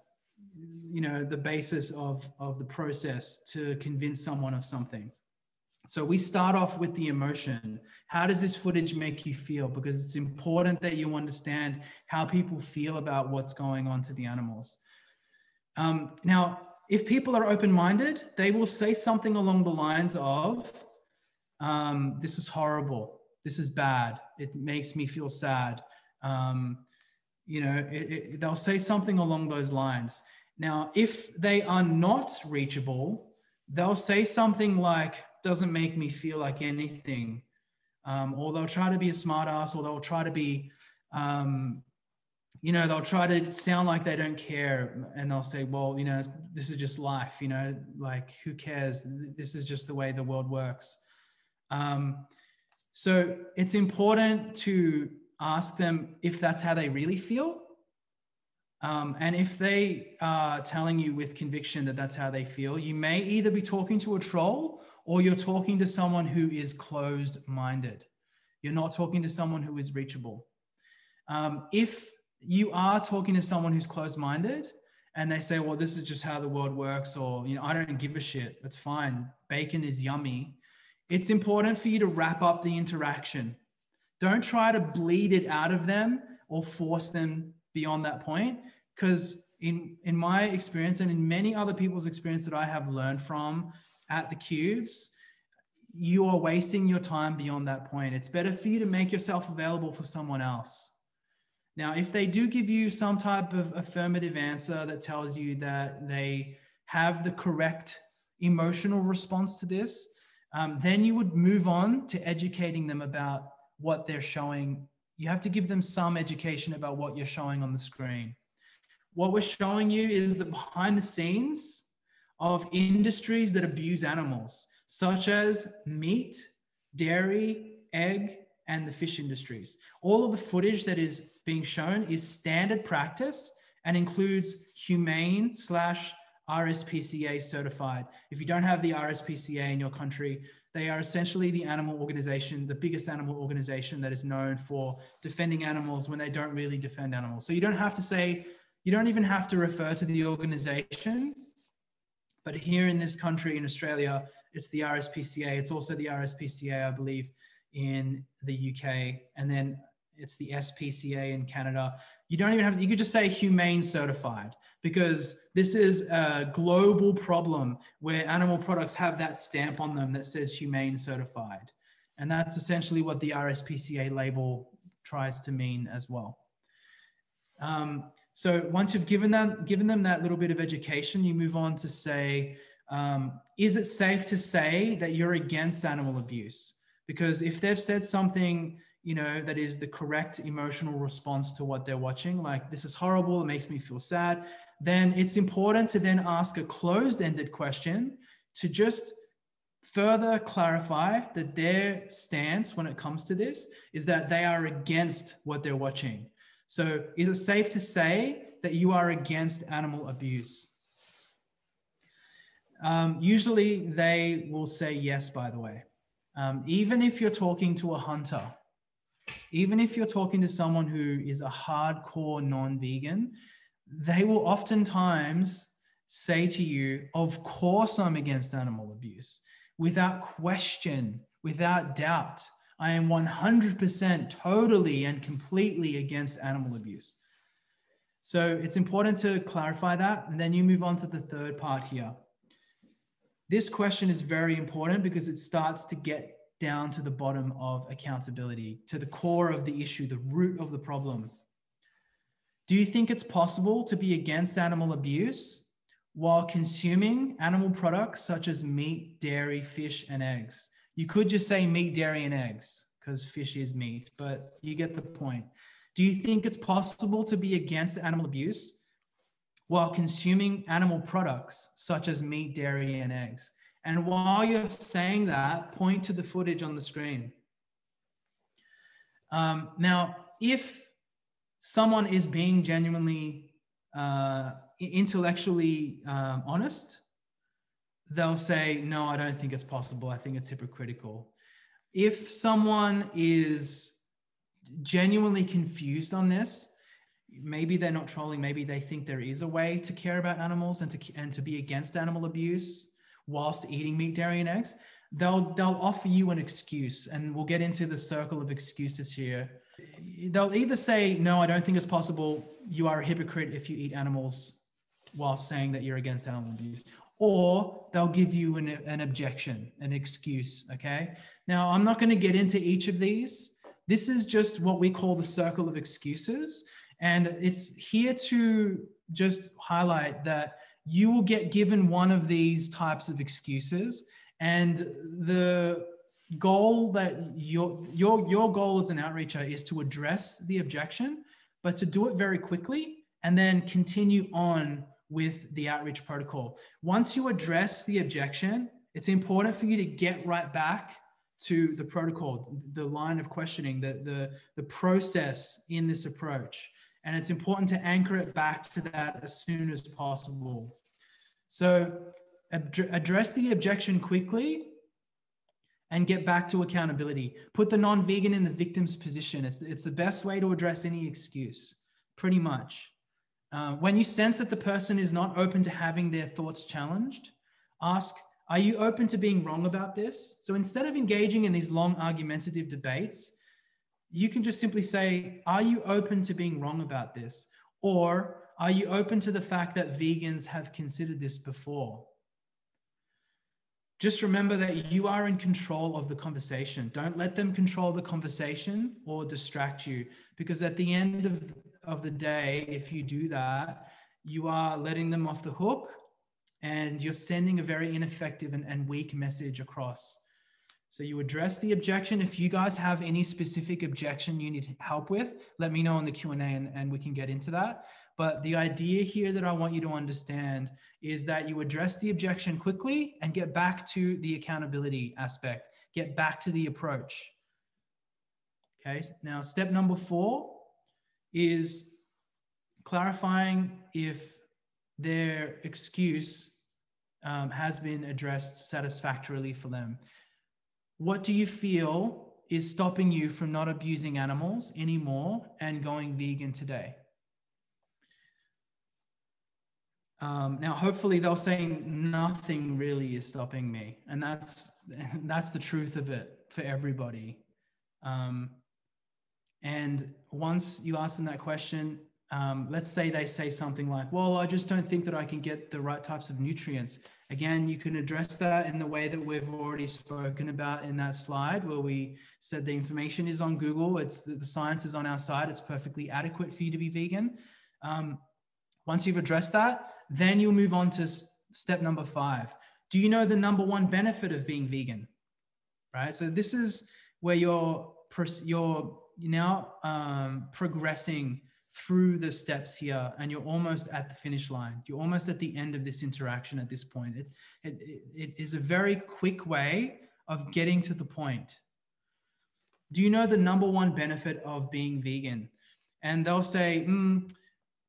you know, the basis of, of the process to convince someone of something. So we start off with the emotion. How does this footage make you feel? Because it's important that you understand how people feel about what's going on to the animals. Um, now, if people are open-minded, they will say something along the lines of, um, this is horrible, this is bad, it makes me feel sad. Um, you know, it, it, they'll say something along those lines. Now, if they are not reachable, they'll say something like, doesn't make me feel like anything. Um, or they'll try to be a smart ass, or they'll try to be, um, you know, they'll try to sound like they don't care, and they'll say, well, you know, this is just life, you know, like who cares? This is just the way the world works. Um, so it's important to ask them if that's how they really feel. Um, and if they are telling you with conviction that that's how they feel, you may either be talking to a troll or you're talking to someone who is closed-minded. You're not talking to someone who is reachable. Um, if you are talking to someone who's closed-minded and they say, well, this is just how the world works, or, you know, I don't give a shit, it's fine, bacon is yummy. It's important for you to wrap up the interaction. Don't try to bleed it out of them or force them beyond that point, because in, in my experience and in many other people's experience that I have learned from at the Cubes, you are wasting your time beyond that point. It's better for you to make yourself available for someone else. Now, if they do give you some type of affirmative answer that tells you that they have the correct emotional response to this, um, then you would move on to educating them about what they're showing. You have to give them some education about what you're showing on the screen. What we're showing you is the behind the scenes of industries that abuse animals, such as meat, dairy, egg, and the fish industries. All of the footage that is being shown is standard practice and includes humane slash R S P C A certified. If you don't have the R S P C A in your country, they are essentially the animal organization, the biggest animal organization that is known for defending animals when they don't really defend animals. So you don't have to say, you don't even have to refer to the organization, but here in this country, in Australia, it's the R S P C A. It's also the R S P C A, I believe, in the U K. And then it's the S P C A in Canada. You don't even have to, you could just say humane certified, because this is a global problem where animal products have that stamp on them that says humane certified. And that's essentially what the R S P C A label tries to mean as well. Um, so once you've given them, given them that little bit of education, you move on to say, Um, is it safe to say that you're against animal abuse? Because if they've said something, you know, that is the correct emotional response to what they're watching, like, this is horrible, it makes me feel sad, then it's important to then ask a closed-ended question to just further clarify that their stance when it comes to this is that they are against what they're watching. So is it safe to say that you are against animal abuse? Um, usually they will say yes, by the way. Um, even if you're talking to a hunter, even if you're talking to someone who is a hardcore non-vegan, they will oftentimes say to you, of course I'm against animal abuse. Without question, without doubt, I am one hundred percent totally and completely against animal abuse. So it's important to clarify that. And then you move on to the third part here. This question is very important because it starts to get down to the bottom of accountability, to the core of the issue, the root of the problem. Do you think it's possible to be against animal abuse while consuming animal products such as meat, dairy, fish, and eggs? You could just say meat, dairy, and eggs, because fish is meat, but you get the point. Do you think it's possible to be against animal abuse while consuming animal products such as meat, dairy, and eggs? And while you're saying that, point to the footage on the screen. Um, now, if someone is being genuinely uh, intellectually um, honest, they'll say, no, I don't think it's possible. I think it's hypocritical. If someone is genuinely confused on this, maybe they're not trolling, maybe they think there is a way to care about animals and to, and to be against animal abuse whilst eating meat, dairy, and eggs, they'll, they'll offer you an excuse. And we'll get into the circle of excuses here. They'll either say, no, I don't think it's possible, you are a hypocrite if you eat animals, while saying that you're against animal abuse, or they'll give you an, an objection, an excuse, okay? Now, I'm not gonna get into each of these. This is just what we call the circle of excuses. And it's here to just highlight that you will get given one of these types of excuses, and the goal that your, your, your goal as an outreacher is to address the objection, but to do it very quickly and then continue on with the outreach protocol. Once you address the objection, it's important for you to get right back to the protocol, the line of questioning, the, the, the process in this approach. And it's important to anchor it back to that as soon as possible. So ad- address the objection quickly and get back to accountability. Put the non-vegan in the victim's position. It's, it's the best way to address any excuse, pretty much. Uh, when you sense that the person is not open to having their thoughts challenged, ask, are you open to being wrong about this? So instead of engaging in these long argumentative debates, you can just simply say, are you open to being wrong about this? Or are you open to the fact that vegans have considered this before? Just remember that you are in control of the conversation. Don't let them control the conversation or distract you, because at the end of, of the day, if you do that, you are letting them off the hook and you're sending a very ineffective and, and weak message across. So you address the objection. If you guys have any specific objection you need help with, let me know in the Q and A and, and we can get into that. But the idea here that I want you to understand is that you address the objection quickly and get back to the accountability aspect, get back to the approach. Okay, now step number four is clarifying if their excuse um, has been addressed satisfactorily for them. What do you feel is stopping you from not abusing animals anymore and going vegan today? Um, now, hopefully they'll say nothing really is stopping me. And that's, that's the truth of it for everybody. Um, and once you ask them that question, um, let's say they say something like, well, I just don't think that I can get the right types of nutrients. Again, you can address that in the way that we've already spoken about in that slide where we said the information is on Google. It's the, the science is on our side. It's perfectly adequate for you to be vegan. Um, once you've addressed that, then you'll move on to step number five. Do you know the number one benefit of being vegan? Right? So this is where you're, you're now um, progressing through the steps here and you're almost at the finish line. You're almost at the end of this interaction at this point. It, it, it is a very quick way of getting to the point. Do you know the number one benefit of being vegan? And they'll say, mm,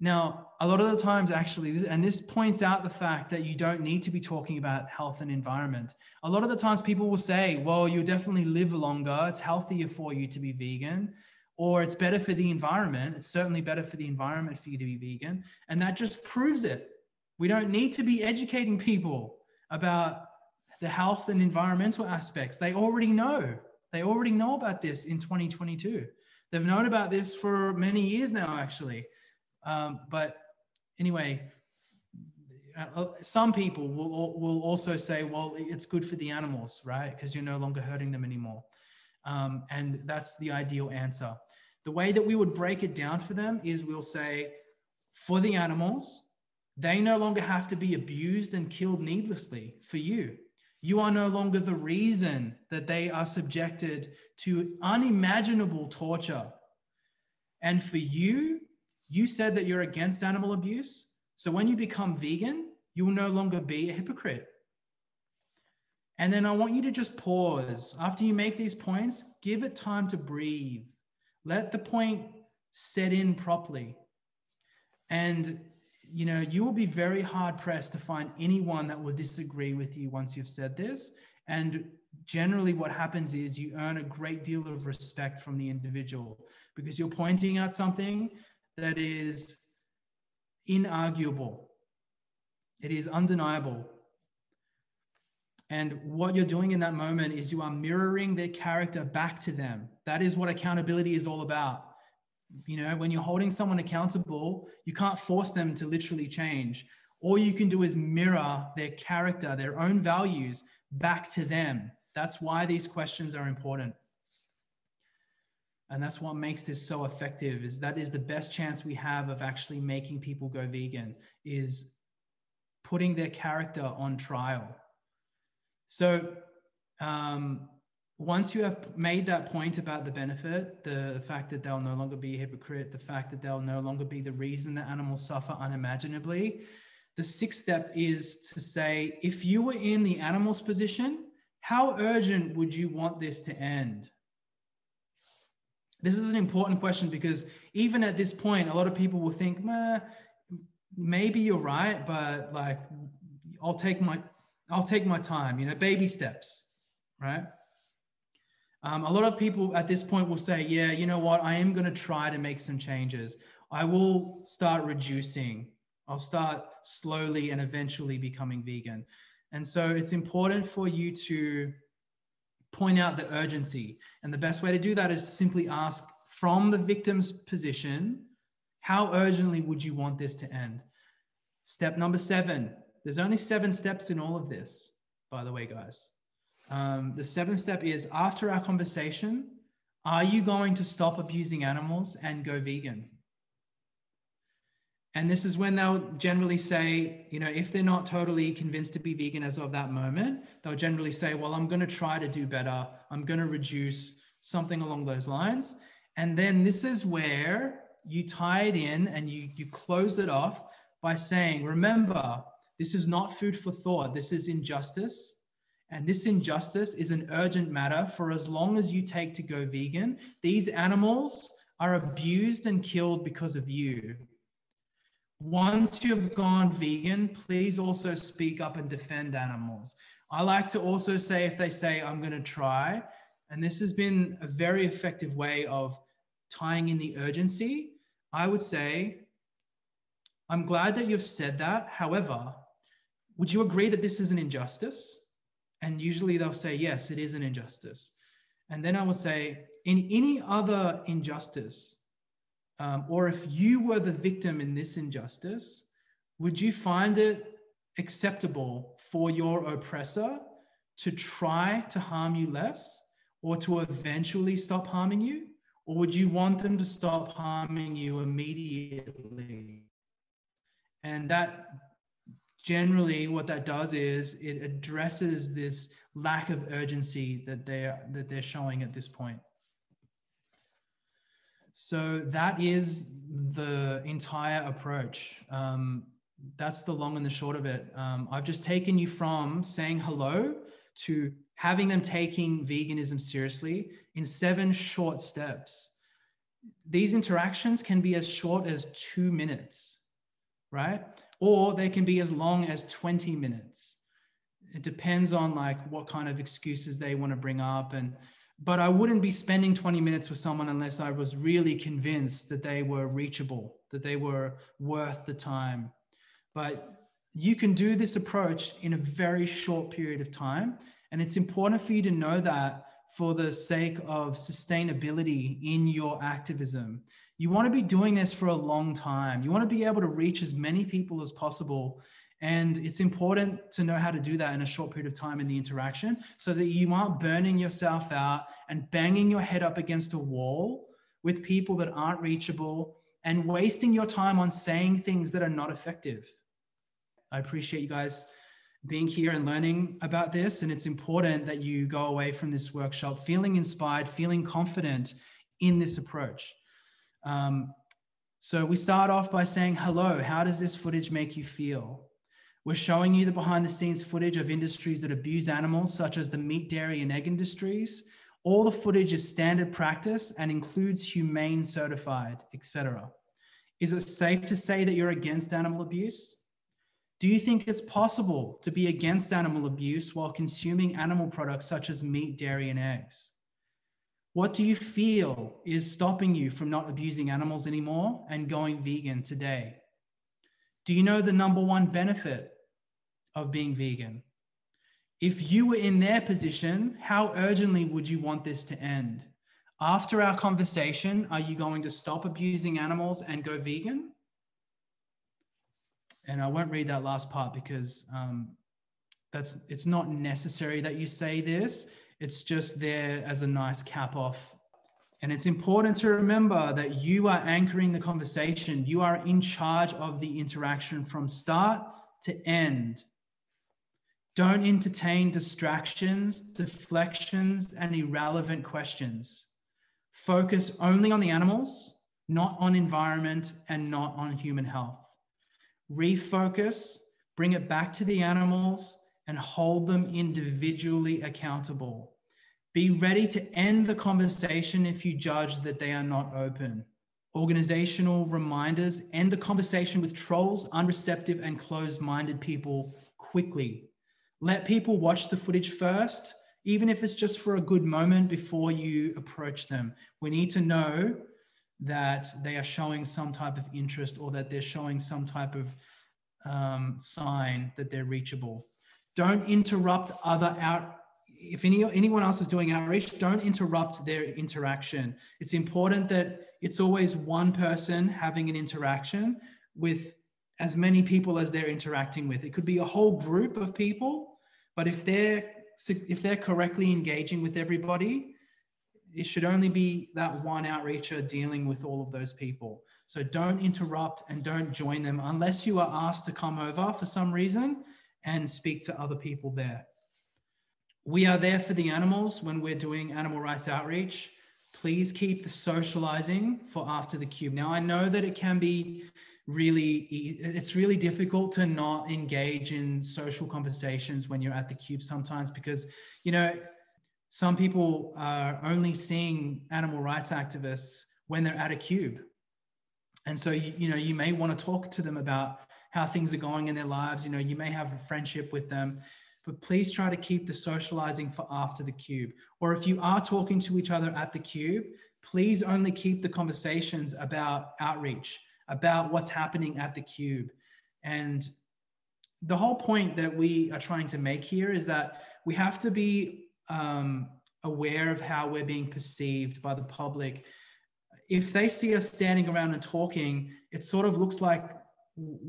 now, a lot of the times actually, and this points out the fact that you don't need to be talking about health and environment. A lot of the times people will say, well, you'll definitely live longer. It's healthier for you to be vegan, or it's better for the environment. It's certainly better for the environment for you to be vegan. And that just proves it. We don't need to be educating people about the health and environmental aspects. They already know. They already know about this in twenty twenty-two. They've known about this for many years now, actually. Um, but anyway, some people will, will also say, well, it's good for the animals, right? Because you're no longer hurting them anymore. Um, and that's the ideal answer. The way that we would break it down for them is we'll say, for the animals, they no longer have to be abused and killed needlessly. For you, you are no longer the reason that they are subjected to unimaginable torture. And for you, you said that you're against animal abuse. So when you become vegan, you will no longer be a hypocrite. And then I want you to just pause. After you make these points, give it time to breathe. Let the point set in properly. And, you know, you will be very hard pressed to find anyone that will disagree with you once you've said this. And generally what happens is you earn a great deal of respect from the individual because you're pointing out something that is inarguable. It is undeniable. And what you're doing in that moment is you are mirroring their character back to them. That is what accountability is all about. You know, when you're holding someone accountable, you can't force them to literally change. All you can do is mirror their character, their own values back to them. That's why these questions are important. And that's what makes this so effective, is that is the best chance we have of actually making people go vegan, is putting their character on trial. So um, once you have made that point about the benefit, the fact that they'll no longer be a hypocrite, the fact that they'll no longer be the reason that animals suffer unimaginably, the sixth step is to say, if you were in the animal's position, how urgent would you want this to end? This is an important question because even at this point, a lot of people will think, meh, maybe you're right, but like, I'll take my, I'll take my time, you know, baby steps, right? Um, a lot of people at this point will say, yeah, you know what, I am going to try to make some changes. I will start reducing. I'll start slowly and eventually becoming vegan. And so it's important for you to point out the urgency. And the best way to do that is to simply ask from the victim's position, How urgently would you want this to end? Step number seven. There's only seven steps in all of this, by the way, guys. Um, the seventh step is, after our conversation, are you going to stop abusing animals and go vegan? And this is when they'll generally say, you know, if they're not totally convinced to be vegan as of that moment, they'll generally say, well, I'm going to try to do better. I'm going to reduce, something along those lines. And then this is where you tie it in and you, you close it off by saying, remember, this is not food for thought. This is injustice. And this injustice is an urgent matter for as long as you take to go vegan. These animals are abused and killed because of you. Once you've gone vegan, please also speak up and defend animals. I like to also say, if they say, I'm going to try, and this has been a very effective way of tying in the urgency, I would say, I'm glad that you've said that. However, would you agree that this is an injustice? And usually they'll say, yes, it is an injustice. And then I would say, in any other injustice, um, or if you were the victim in this injustice, would you find it acceptable for your oppressor to try to harm you less, or to eventually stop harming you? Or would you want them to stop harming you immediately? And that generally, what that does is it addresses this lack of urgency that they're, that they're showing at this point. So that is the entire approach. Um, that's the long and the short of it. Um, I've just taken you from saying hello to having them taking veganism seriously in seven short steps. These interactions can be as short as two minutes, right? Or they can be as long as twenty minutes. It depends on like what kind of excuses they want to bring up. And, but I wouldn't be spending twenty minutes with someone unless I was really convinced that they were reachable, that they were worth the time. But you can do this approach in a very short period of time. And it's important for you to know that for the sake of sustainability in your activism. You want to be doing this for a long time. You want to be able to reach as many people as possible. And it's important to know how to do that in a short period of time in the interaction, so that you aren't burning yourself out and banging your head up against a wall with people that aren't reachable and wasting your time on saying things that are not effective. I appreciate you guys being here and learning about this. And it's important that you go away from this workshop feeling inspired, feeling confident in this approach. Um, so we start off by saying, hello, how does this footage make you feel? We're showing you the behind the scenes footage of industries that abuse animals, such as the meat, dairy, and egg industries. All the footage is standard practice and includes humane certified, et cetera. Is it safe to say that you're against animal abuse? Do you think it's possible to be against animal abuse while consuming animal products such as meat, dairy, and eggs? What do you feel is stopping you from not abusing animals anymore and going vegan today? Do you know the number one benefit of being vegan? If you were in their position, how urgently would you want this to end? After our conversation, are you going to stop abusing animals and go vegan? And I won't read that last part because um, that's, it's not necessary that you say this. It's just there as a nice cap off. And it's important to remember that you are anchoring the conversation. You are in charge of the interaction from start to end. Don't entertain distractions, deflections, and irrelevant questions. Focus only on the animals, not on environment and not on human health. Refocus, bring it back to the animals, and hold them individually accountable. Be ready to end the conversation if you judge that they are not open. Organizational reminders, end the conversation with trolls, unreceptive, and closed-minded people quickly. Let people watch the footage first, even if it's just for a good moment before you approach them. We need to know that they are showing some type of interest, or that they're showing some type of um, sign that they're reachable. Don't interrupt other out. If any, anyone else is doing outreach, don't interrupt their interaction. It's important that it's always one person having an interaction with as many people as they're interacting with. It could be a whole group of people, but if they're if they're correctly engaging with everybody, it should only be that one outreacher dealing with all of those people. So don't interrupt and don't join them unless you are asked to come over for some reason and speak to other people there. We are there for the animals when we're doing animal rights outreach. Please keep the socializing for after the cube. Now, I know that it can be really, it's really difficult to not engage in social conversations when you're at the cube sometimes because, you know, some people are only seeing animal rights activists when they're at a cube. And so, you, you know, you may want to talk to them about how things are going in their lives. You know, you may have a friendship with them, but please try to keep the socializing for after the cube. Or if you are talking to each other at the cube, please only keep the conversations about outreach, about what's happening at the cube. And the whole point that we are trying to make here is that we have to be Um, aware of how we're being perceived by the public. If they see us standing around and talking, it sort of looks like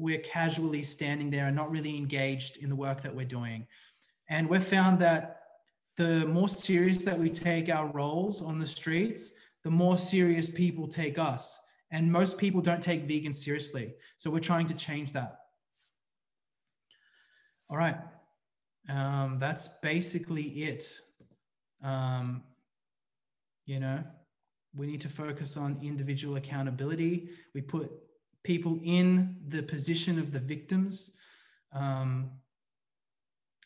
we're casually standing there and not really engaged in the work that we're doing. And we've found that the more serious that we take our roles on the streets, the more serious people take us. And most people don't take vegans seriously. So we're trying to change that. All right. Um, that's basically it. Um, you know, we need to focus on individual accountability. We put people in the position of the victims. Um,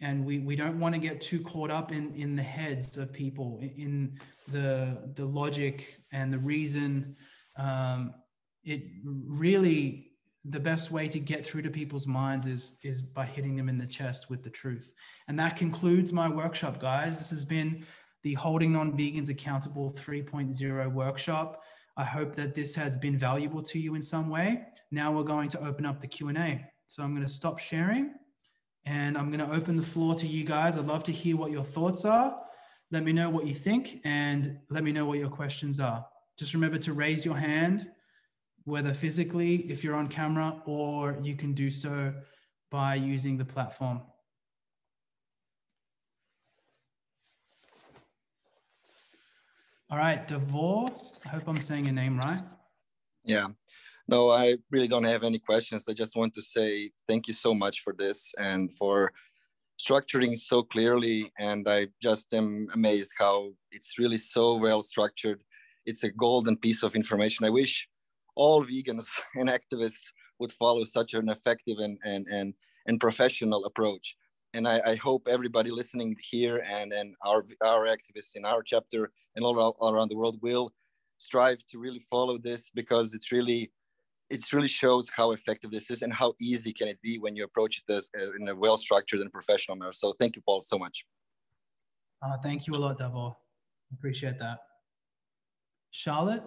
and we, we don't want to get too caught up in, in the heads of people, in the, the logic and the reason. Um, it really, the best way to get through to people's minds is, is by hitting them in the chest with the truth. And that concludes my workshop, guys. This has been the Holding Non-Vegans Accountable three point oh workshop. I hope that this has been valuable to you in some way. Now we're going to open up the Q and A. So I'm going to stop sharing and I'm going to open the floor to you guys. I'd love to hear what your thoughts are. Let me know what you think and let me know what your questions are. Just remember to raise your hand, whether physically, if you're on camera, or you can do so by using the platform. All right, Devor, I hope I'm saying your name right. Yeah, no, I really don't have any questions. I just want to say thank you so much for this and for structuring so clearly. And I just am amazed how it's really so well structured. It's a golden piece of information. I wish all vegans and activists would follow such an effective and, and, and, and professional approach. And I, I hope everybody listening here and, and our, our activists in our chapter and all, all around the world will strive to really follow this, because it's really, it's really shows how effective this is and how easy can it be when you approach this in a well-structured and professional manner. So thank you, Paul, so much. Uh, thank you a lot, Davor. Appreciate that. Charlotte?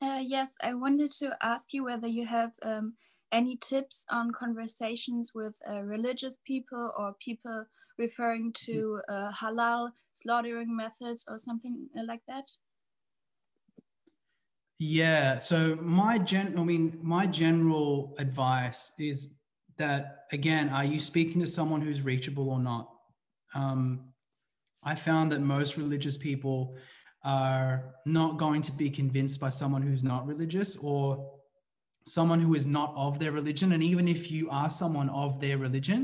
Uh, yes, I wanted to ask you whether you have um, any tips on conversations with uh, religious people or people referring to uh, halal slaughtering methods or something like that? Yeah, so my gen I mean, my general advice is that, again, are you speaking to someone who's reachable or not? Um, I found that most religious people are not going to be convinced by someone who's not religious or someone who is not of their religion. And even if you are someone of their religion,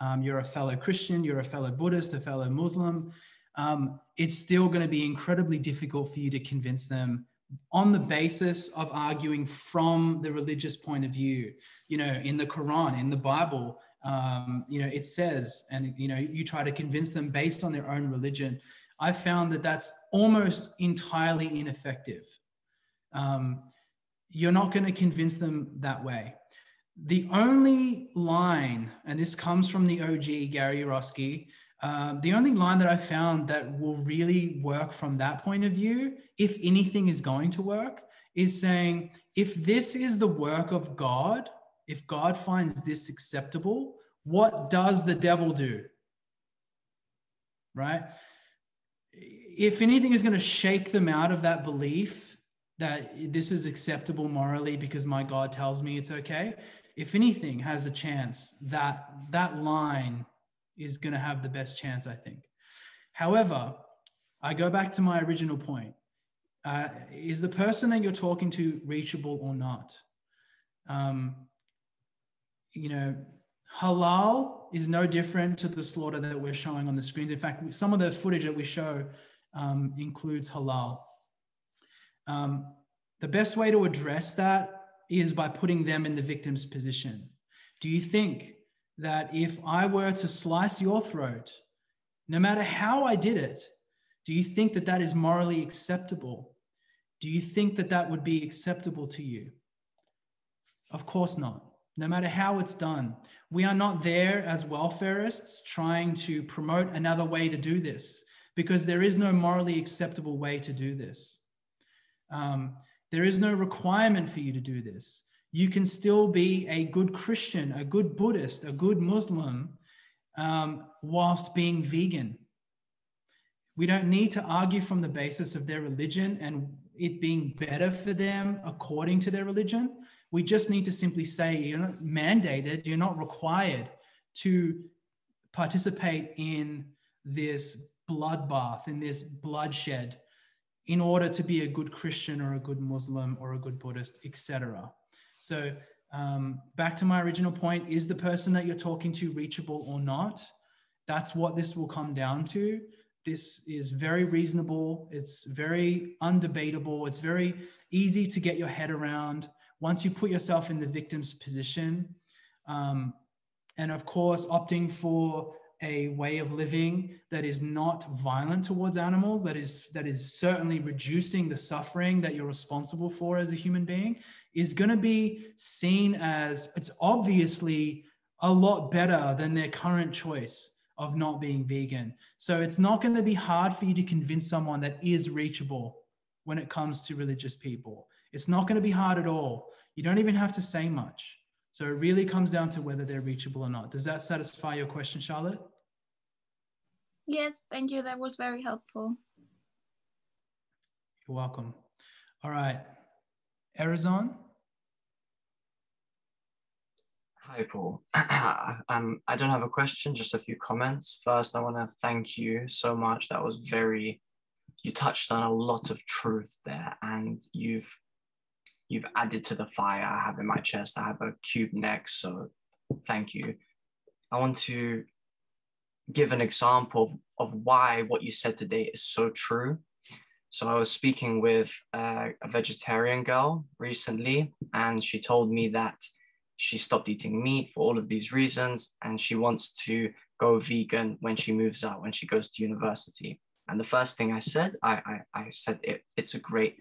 um, you're a fellow Christian, you're a fellow Buddhist, a fellow Muslim, um, it's still going to be incredibly difficult for you to convince them on the basis of arguing from the religious point of view. You know, in the Quran, in the Bible, um, you know, it says, and, you know, you try to convince them based on their own religion. I found that that's almost entirely ineffective. Um, you're not going to convince them that way. The only line, and this comes from the O G, Gary Yourofsky, uh, the only line that I found that will really work from that point of view, if anything is going to work, is saying, if this is the work of God, if God finds this acceptable, what does the devil do? Right? if anything is going to shake them out of that belief that this is acceptable morally because my God tells me it's okay, if anything has a chance, that that line is going to have the best chance, I think. However, I go back to my original point. Uh, is the person that you're talking to reachable or not? Um, you know, halal is no different to the slaughter that we're showing on the screens. In fact, some of the footage that we show um, includes halal. Um, the best way to address that is by putting them in the victim's position. Do you think that if I were to slice your throat, no matter how I did it, do you think that that is morally acceptable? Do you think that that would be acceptable to you? Of course not. No matter how it's done, we are not there as welfareists trying to promote another way to do this, because there is no morally acceptable way to do this. Um, there is no requirement for you to do this. You can still be a good Christian, a good Buddhist, a good Muslim, um, whilst being vegan. We don't need to argue from the basis of their religion and it being better for them according to their religion. We just need to simply say, you're not mandated, you're not required to participate in this bloodbath, in this bloodshed, in order to be a good Christian or a good Muslim or a good Buddhist, et cetera. So um, back to my original point, is the person that you're talking to reachable or not? That's what this will come down to. This is very reasonable. It's very undebatable. It's very easy to get your head around once you put yourself in the victim's position. Um, and of course, opting for a way of living that is not violent towards animals, that is, that is certainly reducing the suffering that you're responsible for as a human being, is going to be seen as, it's obviously a lot better than their current choice of not being vegan. So it's not going to be hard for you to convince someone that is reachable when it comes to religious people. It's not going to be hard at all. You don't even have to say much. So it really comes down to whether they're reachable or not. Does that satisfy your question, Charlotte? Yes, thank you. That was very helpful. You're welcome. All right. Arizon? Hi, Paul. um, I don't have a question, just a few comments. First, I want to thank you so much. That was very, you touched on a lot of truth there, and you've you've added to the fire I have in my chest. I have a cube next, so thank you. I want to give an example of, of why what you said today is so true. So I was speaking with uh, a vegetarian girl recently, and she told me that she stopped eating meat for all of these reasons, and she wants to go vegan when she moves out, when she goes to university. And the first thing I said, I, I, I said, it, it's a great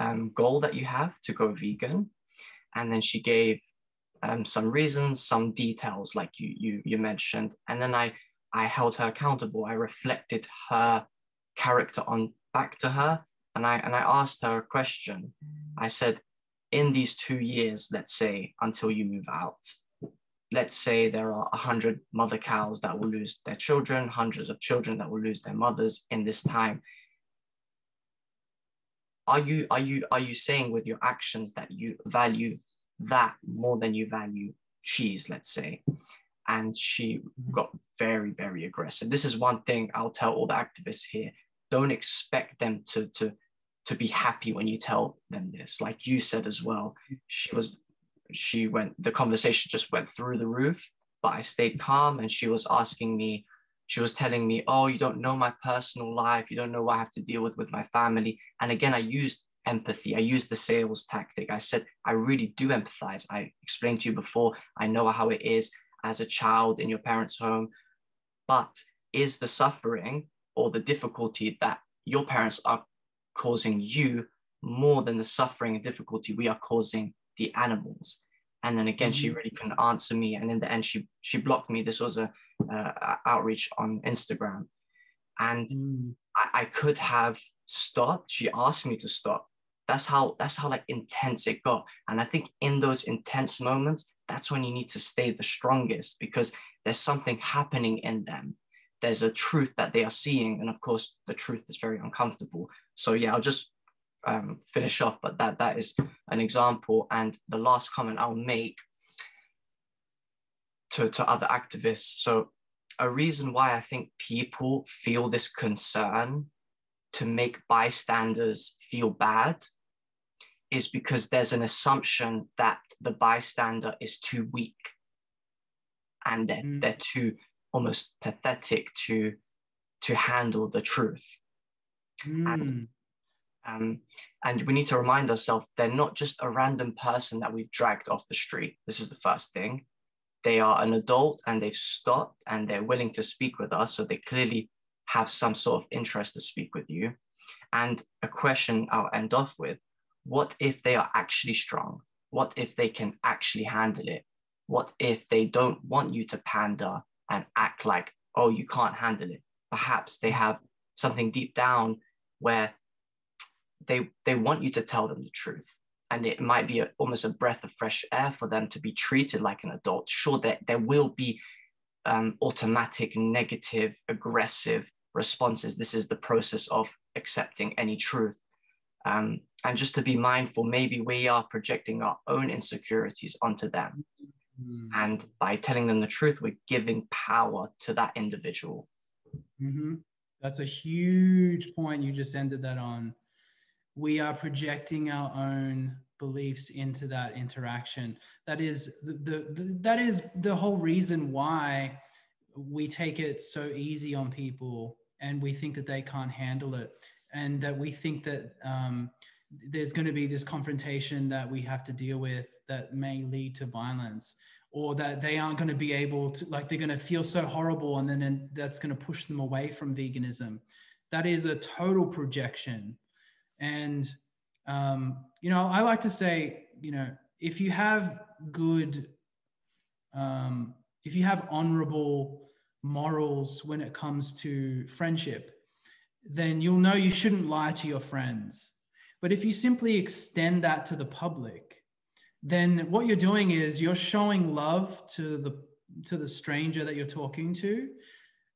um, goal that you have to go vegan. And then she gave um, some reasons, some details like you, you, you mentioned. And then I, I held her accountable. I reflected her character on back to her. And I, and I asked her a question. I said, in these two years, let's say, until you move out, let's say there are one hundred mother cows that will lose their children, hundreds of children that will lose their mothers in this time. Are you, are you, are you saying with your actions that you value that more than you value cheese, let's say? And she got very, very aggressive. This is one thing I'll tell all the activists here. Don't expect them to, to, to be happy when you tell them this. Like you said as well, she was, she went, the conversation just went through the roof, but I stayed calm, and she was asking me, she was telling me, oh, you don't know my personal life. You don't know what I have to deal with with my family. And again, I used empathy. I used the sales tactic. I said, I really do empathize. I explained to you before, I know how it is as a child in your parents' home, but is the suffering or the difficulty that your parents are causing you more than the suffering and difficulty we are causing the animals? And then again, mm-hmm. she really couldn't answer me. And in the end, she she blocked me. This was a uh, outreach on Instagram. And mm. I, I could have stopped. She asked me to stop. That's how, that's how like intense it got. And I think in those intense moments, that's when you need to stay the strongest, because there's something happening in them there's a truth that they are seeing. And of course, the truth is very uncomfortable. So yeah, I'll just um, finish off, but that, that is an example. And the last comment I'll make to, to other activists. So a reason why I think people feel this concern to make bystanders feel bad is because there's an assumption that the bystander is too weak and they're, mm. they're too almost pathetic to, to handle the truth. Mm. And, um, and we need to remind ourselves, they're not just a random person that we've dragged off the street. This is the first thing. They are an adult and they've stopped and they're willing to speak with us. So they clearly have some sort of interest to speak with you. And a question I'll end off with, what if they are actually strong? What if they can actually handle it? What if they don't want you to pander and act like, oh, you can't handle it? Perhaps they have something deep down where they, they want you to tell them the truth. And it might be a, almost a breath of fresh air for them to be treated like an adult. Sure, that there, there will be um, automatic, negative, aggressive responses. This is the process of accepting any truth. Um, and just to be mindful, maybe we are projecting our own insecurities onto them. Mm. And by telling them the truth, we're giving power to that individual. Mm-hmm. That's a huge point you just ended that on. We are projecting our own beliefs into that interaction. That is the, the, the that is the whole reason why we take it so easy on people, and we think that they can't handle it, and that we think that um, there's going to be this confrontation that we have to deal with that may lead to violence, or that they aren't going to be able to, like they're going to feel so horrible, and then and that's going to push them away from veganism. That is a total projection. And, um, you know, I like to say, you know, if you have good, um, if you have honorable morals when it comes to friendship, then you'll know you shouldn't lie to your friends. But if you simply extend that to the public, then what you're doing is you're showing love to the, to the stranger that you're talking to.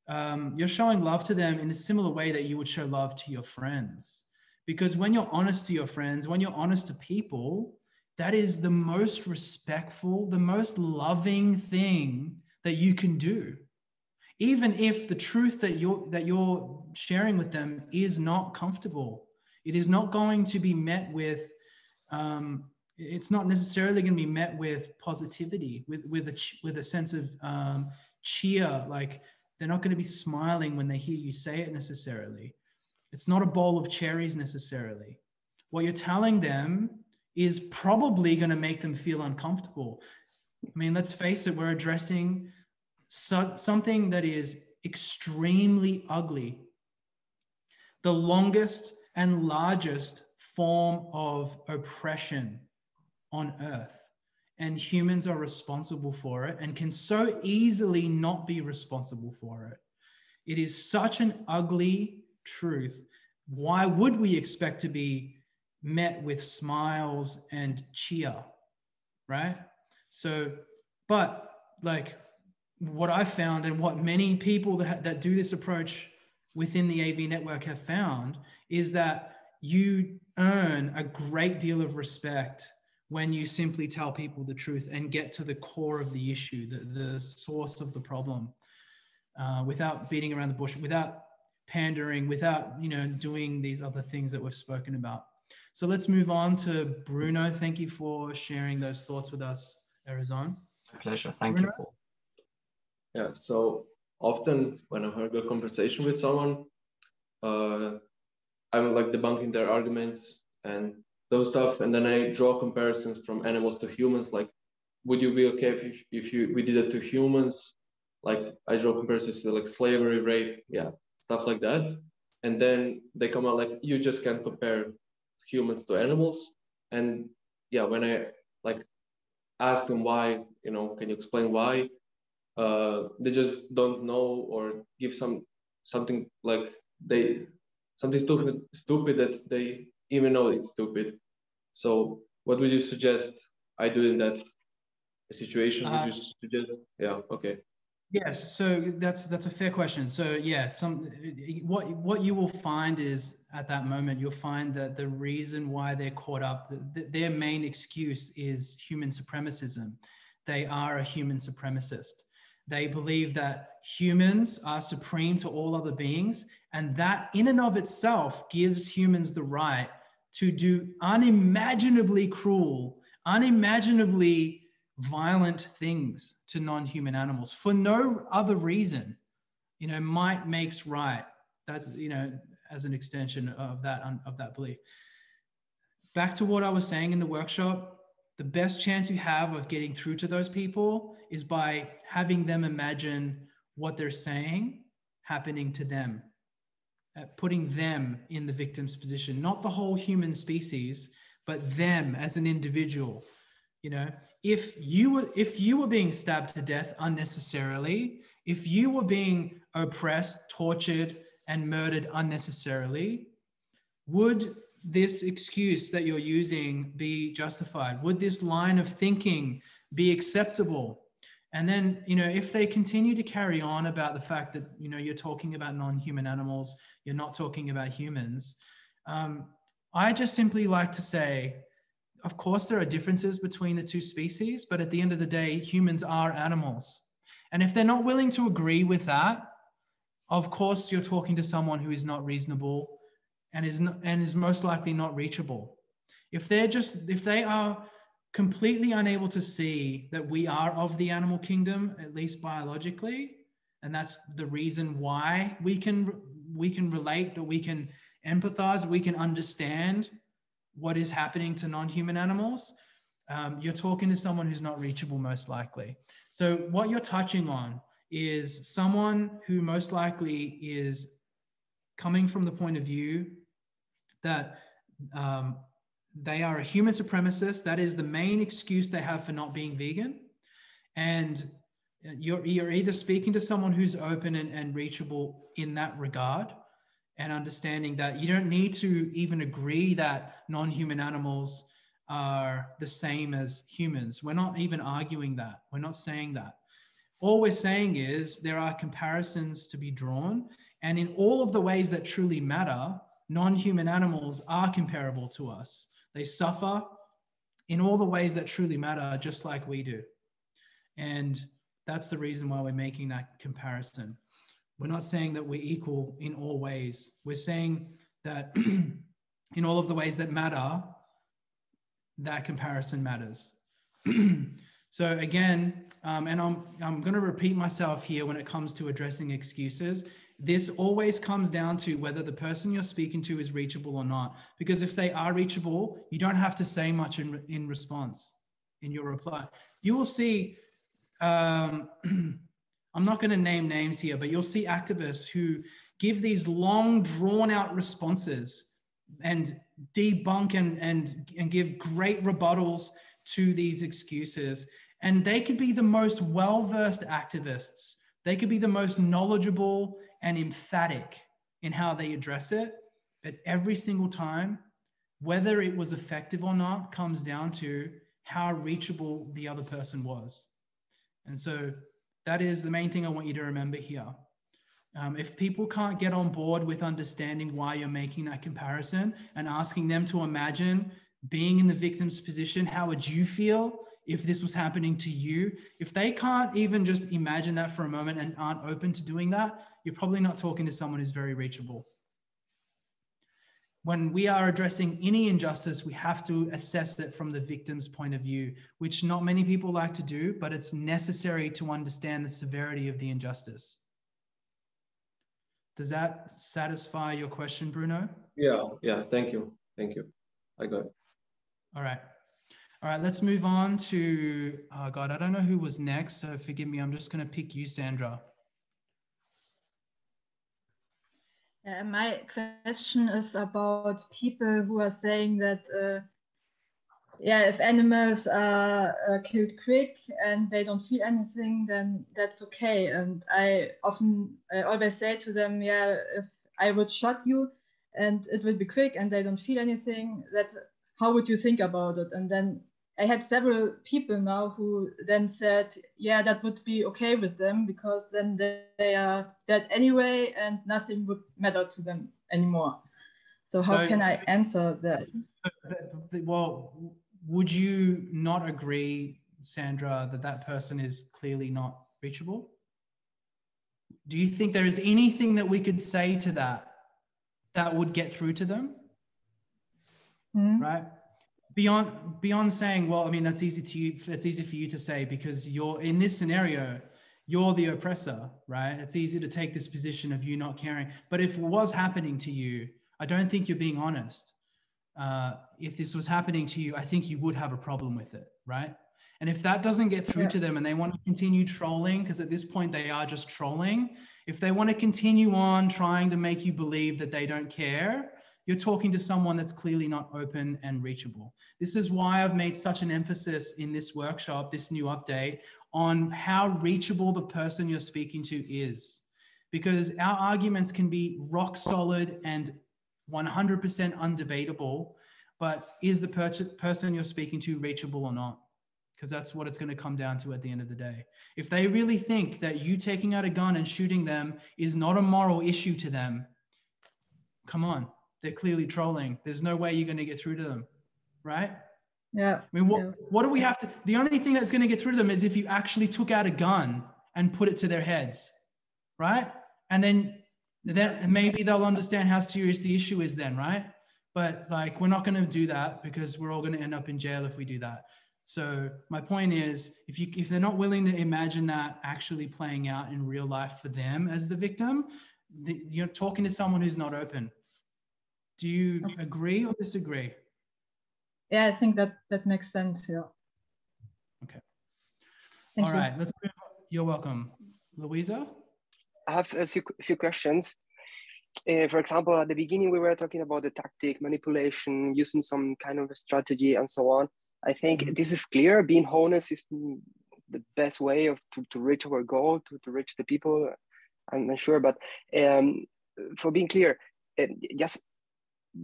Um, you're showing love to them in a similar way that you would show love to your friends. Because when you're honest to your friends, when you're honest to people, that is the most respectful, the most loving thing that you can do. Even if the truth that you're, that you're sharing with them is not comfortable, it is not going to be met with, um, it's not necessarily going to be met with positivity, with, with, a, with a sense of um, cheer. Like they're not going to be smiling when they hear you say it necessarily. It's not a bowl of cherries necessarily. What you're telling them is probably going to make them feel uncomfortable. I mean, let's face it, we're addressing so- something that is extremely ugly. The longest and largest form of oppression on earth. And humans are responsible for it and can so easily not be responsible for it. It is such an ugly truth. Why would we expect to be met with smiles and cheer, right? So, but like what I found and what many people that, that do this approach within the A V network have found is that you earn a great deal of respect when you simply tell people the truth and get to the core of the issue, the, the source of the problem, uh, without beating around the bush, without pandering, without, you know, doing these other things that we've spoken about. So let's move on to Bruno. Thank you for sharing those thoughts with us, Arizon. My pleasure. Thank Bruno. you, Paul. Yeah, so often when I have a conversation with someone, uh, I'm like debunking their arguments and those stuff. And then I draw comparisons from animals to humans. Like, would you be okay if, if you, we did it to humans? Like I draw comparisons to like slavery, rape. Yeah. Stuff like that, and then they come out like, you just can't compare humans to animals. And yeah, when I like ask them why, you know, can you explain why, uh, they just don't know, or give some something like they something stupid stupid that they even know it's stupid. So what would you suggest I do in that situation? Uh, would you suggest? Yeah, okay. Yes, so that's that's a fair question. So yeah, some what what you will find is at that moment you'll find that the reason why they're caught up, the, their main excuse is human supremacism. They are a human supremacist. They believe that humans are supreme to all other beings, and that in and of itself gives humans the right to do unimaginably cruel, unimaginably violent things to non-human animals for no other reason. You know, might makes right. That's, you know, as an extension of that of that belief. Back to what I was saying in the workshop, the best chance you have of getting through to those people is by having them imagine what they're saying happening to them, putting them in the victim's position, not the whole human species, but them as an individual. You know, if you were if you were being stabbed to death unnecessarily, if you were being oppressed, tortured, and murdered unnecessarily, would this excuse that you're using be justified? Would this line of thinking be acceptable? And then, you know, if they continue to carry on about the fact that, you know, you're talking about non-human animals, you're not talking about humans, um, I just simply like to say, of course, there are differences between the two species, but at the end of the day, humans are animals. And if they're not willing to agree with that, of course, you're talking to someone who is not reasonable and is not, and is most likely not reachable. If they're just, if they are completely unable to see that we are of the animal kingdom, at least biologically, and that's the reason why we can, we can relate, that we can empathize, we can understand what is happening to non-human animals, um, you're talking to someone who's not reachable most likely. So what you're touching on is someone who most likely is coming from the point of view that um, they are a human supremacist. That is the main excuse they have for not being vegan. And you're, you're either speaking to someone who's open and, and reachable in that regard, and understanding that you don't need to even agree that non-human animals are the same as humans. We're not even arguing that. We're not saying that. All we're saying is there are comparisons to be drawn. And in all of the ways that truly matter, non-human animals are comparable to us. They suffer in all the ways that truly matter, just like we do. And that's the reason why we're making that comparison. We're not saying that we're equal in all ways. We're saying that in all of the ways that matter, that comparison matters. So again, um, and I'm, I'm going to repeat myself here when it comes to addressing excuses. This always comes down to whether the person you're speaking to is reachable or not. Because if they are reachable, you don't have to say much in, in response, in your reply. You will see... Um, I'm not going to name names here, but you'll see activists who give these long, drawn-out responses and debunk and, and, and give great rebuttals to these excuses. And they could be the most well-versed activists. They could be the most knowledgeable and emphatic in how they address it. But every single time, whether it was effective or not, comes down to how reachable the other person was. And so... that is the main thing I want you to remember here. Um, if people can't get on board with understanding why you're making that comparison and asking them to imagine being in the victim's position, how would you feel if this was happening to you? If they can't even just imagine that for a moment and aren't open to doing that, you're probably not talking to someone who's very reachable. When we are addressing any injustice, we have to assess it from the victim's point of view, which not many people like to do, but it's necessary to understand the severity of the injustice. Does that satisfy your question, Bruno? Yeah, yeah, thank you. Thank you. I got it. All right. All right, let's move on to, oh God, I don't know who was next, so forgive me, I'm just going to pick you, Sandra. Uh, my question is about people who are saying that, uh, yeah, if animals are uh, killed quick and they don't feel anything, then that's okay. And I often, I always say to them, yeah, if I would shot you and it would be quick and they don't feel anything, that how would you think about it? And then I had several people now who then said, yeah, that would be okay with them, because then they, they are dead anyway and nothing would matter to them anymore. So how so, can so, I answer that? Well, would you not agree, Sandra, that that person is clearly not reachable? Do you think there is anything that we could say to that that would get through to them? Mm. Right? Beyond beyond saying, well, I mean, that's easy to you. That's easy for you to say because you're in this scenario, you're the oppressor, right? It's easy to take this position of you not caring. But if it was happening to you, I don't think you're being honest. Uh, if this was happening to you, I think you would have a problem with it, right? And if that doesn't get through yeah. to them and they want to continue trolling, because at this point they are just trolling, if they want to continue on trying to make you believe that they don't care, you're talking to someone that's clearly not open and reachable. This is why I've made such an emphasis in this workshop, this new update, on how reachable the person you're speaking to is. Because our arguments can be rock solid and one hundred percent undebatable, but is the per person you're speaking to reachable or not? Because that's what it's going to come down to at the end of the day. If they really think that you taking out a gun and shooting them is not a moral issue to them, come on. They're clearly trolling. There's no way you're going to get through to them, right? Yeah. I mean, what, yeah. what do we have to, the only thing that's going to get through to them is if you actually took out a gun and put it to their heads, right? And then then maybe they'll understand how serious the issue is then, right? But like, we're not going to do that because we're all going to end up in jail if we do that. So my point is, if you if they're not willing to imagine that actually playing out in real life for them as the victim, the, you're talking to someone who's not open. Do you agree or disagree? Yeah, I think that that makes sense. Yeah. Okay. Thank All you. right. Let's. You're welcome, Louisa. I have a few, few questions. Uh, for example, at the beginning we were talking about the tactic, manipulation, using some kind of a strategy, and so on. I think mm-hmm. this is clear. Being honest is the best way of to, to reach our goal, to to reach the people. I'm not sure, but um, for being clear, uh, just.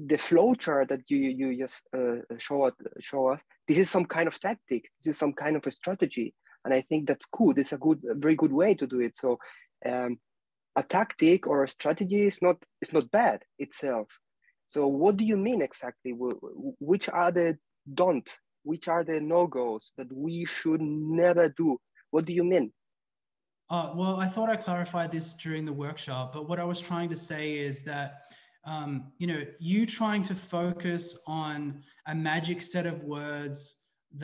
The flow chart that you you just uh, show us show us this is some kind of tactic, this is some kind of a strategy, and I think that's cool. It's a good, a very good way to do it. So um, a tactic or a strategy is not it's not bad itself. So what do you mean exactly? Which are the don't? Which are the no-goes that we should never do? What do you mean? Uh, well, I thought I clarified this during the workshop, but what I was trying to say is that. Um, you know, you trying to focus on a magic set of words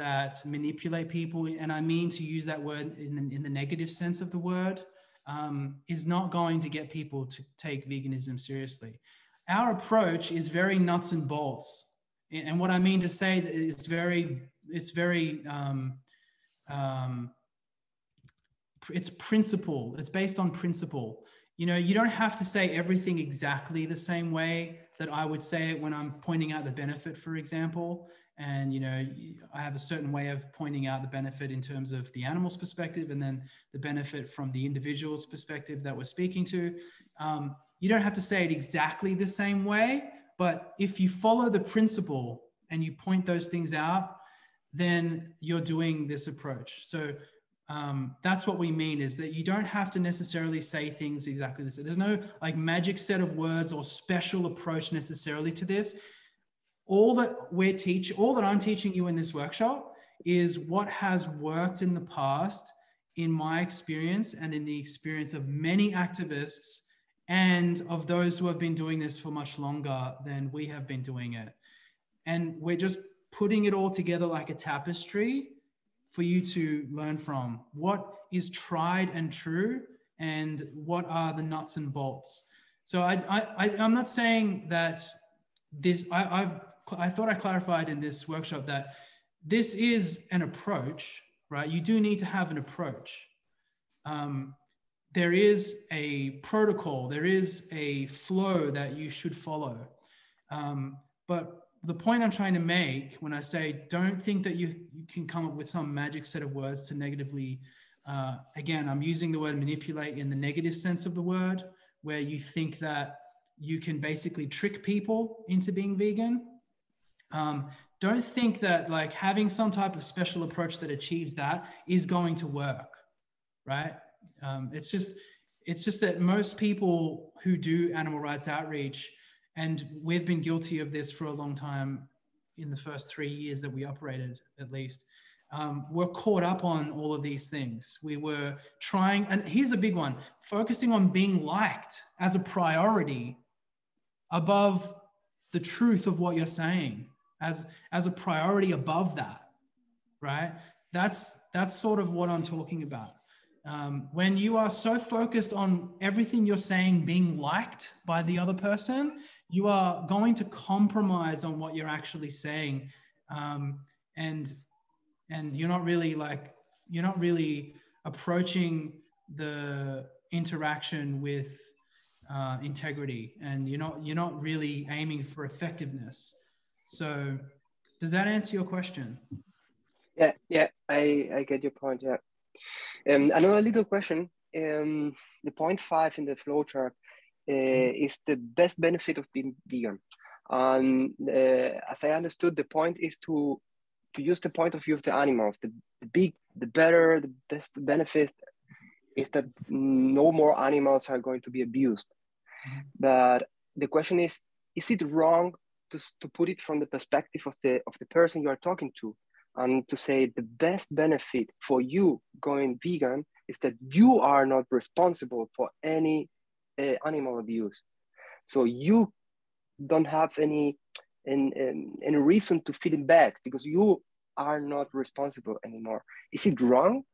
that manipulate people, and I mean to use that word in the, in the negative sense of the word, um, is not going to get people to take veganism seriously. Our approach is very nuts and bolts, and what I mean to say is very, it's very, um, um, it's principle. It's based on principle. You know, you don't have to say everything exactly the same way that I would say it when I'm pointing out the benefit, for example. And, you know, I have a certain way of pointing out the benefit in terms of the animal's perspective and then the benefit from the individual's perspective that we're speaking to. Um, you don't have to say it exactly the same way, but if you follow the principle and you point those things out, then you're doing this approach. So, Um, that's what we mean, is that you don't have to necessarily say things exactly the same. There's no like magic set of words or special approach necessarily to this. All that we're teach, all that I'm teaching you in this workshop is what has worked in the past, in my experience and in the experience of many activists and of those who have been doing this for much longer than we have been doing it. And we're just putting it all together like a tapestry for you to learn from. What is tried and true, and what are the nuts and bolts? So I, I, I, I'm not saying that this, I, I've, I thought I clarified in this workshop that this is an approach, right? You do need to have an approach. Um, there is a protocol, there is a flow that you should follow. Um, but the point I'm trying to make when I say don't think that you, you can come up with some magic set of words to negatively, uh, again, I'm using the word manipulate in the negative sense of the word, where you think that you can basically trick people into being vegan. Um, don't think that like having some type of special approach that achieves that is going to work, right? Um, it's just, it's just that most people who do animal rights outreach, and we've been guilty of this for a long time in the first three years that we operated, at least, um, were caught up on all of these things. We were trying, and here's a big one, focusing on being liked as a priority above the truth of what you're saying, as, as a priority above that, right? That's, that's sort of what I'm talking about. Um, when you are so focused on everything you're saying being liked by the other person, you are going to compromise on what you're actually saying, um, and and you're not really like you're not really approaching the interaction with uh, integrity, and you're not you're not really aiming for effectiveness. So, does that answer your question? Yeah, yeah, I I get your point. Yeah. Um, another little question, um, the point five in the flowchart uh, is the best benefit of being vegan. Um, uh, as I understood, the point is to, to use the point of view of the animals. The, the big, the better, the best benefit is that no more animals are going to be abused. But the question is, is it wrong to, to put it from the perspective of the, of the person you are talking to? And to say the best benefit for you going vegan is that you are not responsible for any uh, animal abuse. So you don't have any, any, any reason to feel bad because you are not responsible anymore. Is it wrong?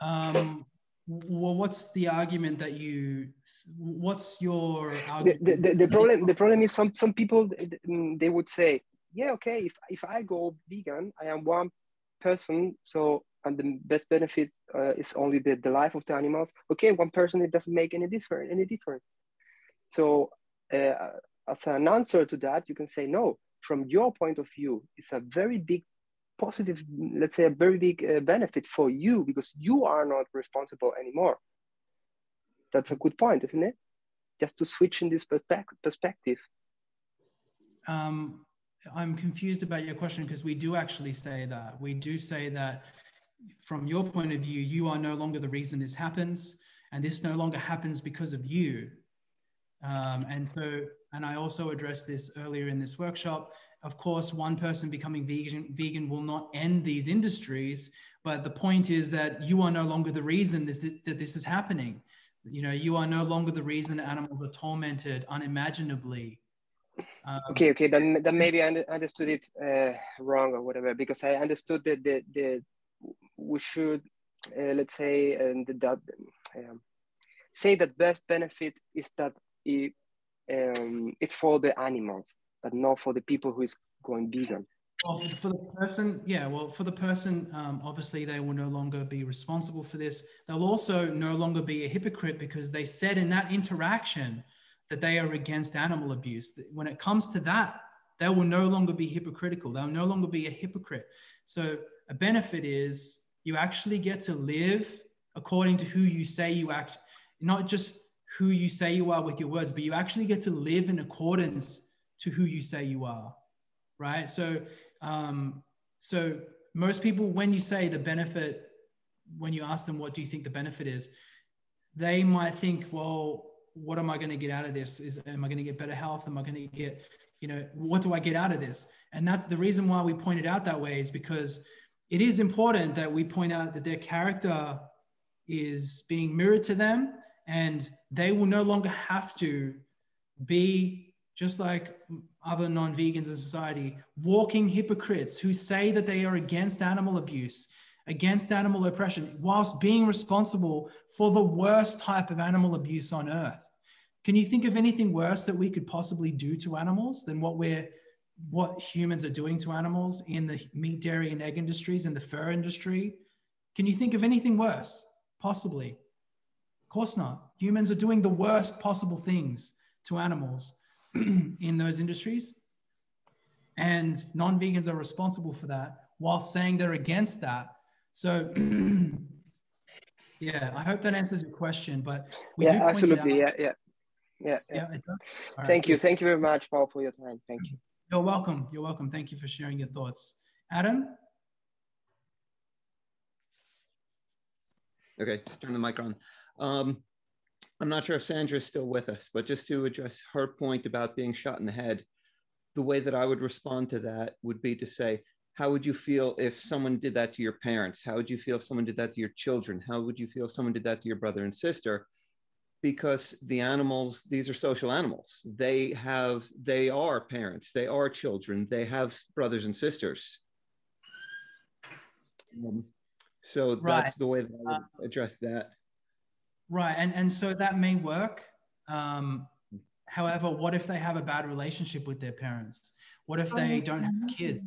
Um, well, what's the argument that you, what's your argument? The, the, the, the, problem, the problem is some, some people, they would say, yeah, okay, if, if I go vegan, I am one person, so, and the best benefit uh, is only the, the life of the animals. Okay, one person, it doesn't make any difference. Any difference. So uh, as an answer to that, you can say, no, from your point of view, it's a very big positive, let's say a very big uh, benefit for you because you are not responsible anymore. That's a good point, isn't it? Just to switch in this perspective. Um. I'm confused about your question because we do actually say that. We do say that from your point of view, you are no longer the reason this happens, and this no longer happens because of you. Um, and so, and I also addressed this earlier in this workshop. Of course, one person becoming vegan, vegan will not end these industries, but the point is that you are no longer the reason this, that this is happening. You know, you are no longer the reason animals are tormented unimaginably. Um, okay, okay, then, then maybe I understood it uh, wrong or whatever, because I understood that the, the, we should, uh, let's say, and that, um, say that best benefit is that it, um, it's for the animals, but not for the people who is going vegan. Well, for the person, yeah, well, for the person, um, obviously they will no longer be responsible for this. They'll also no longer be a hypocrite because they said in that interaction that they are against animal abuse. When it comes to that, they will no longer be hypocritical. They'll no longer be a hypocrite. So a benefit is you actually get to live according to who you say you act, not just who you say you are with your words, but you actually get to live in accordance to who you say you are, right? So, um, so most people, when you say the benefit, when you ask them, what do you think the benefit is? They might think, well, what am I going to get out of this? Is, am I going to get better health? Am I going to get, you know, what do I get out of this? And that's the reason why we point it out that way, is because it is important that we point out that their character is being mirrored to them, and they will no longer have to be, just like other non-vegans in society, walking hypocrites who say that they are against animal abuse, against animal oppression, whilst being responsible for the worst type of animal abuse on earth. Can you think of anything worse that we could possibly do to animals than what we're, what humans are doing to animals in the meat, dairy, and egg industries, in the fur industry? Can you think of anything worse? Possibly. Of course not. Humans are doing the worst possible things to animals in those industries. And non-vegans are responsible for that while saying they're against that. So, yeah, I hope that answers your question, but we yeah, do absolutely, point it out. yeah, yeah, yeah, yeah. yeah Thank right. you, thank you very much, Paul, for your time. Thank you. You're welcome. You're welcome. Thank you for sharing your thoughts. Adam? Okay, just turn the mic on. Um, I'm not sure if Sandra's still with us, but just to address her point about being shot in the head, the way that I would respond to that would be to say, how would you feel if someone did that to your parents? How would you feel if someone did that to your children? How would you feel if someone did that to your brother and sister? Because the animals, these are social animals. They have, they are parents, they are children, they have brothers and sisters. Um, so right. That's the way that I would address that. Right, and, and so that may work. Um, however, what if they have a bad relationship with their parents? What if they don't have kids?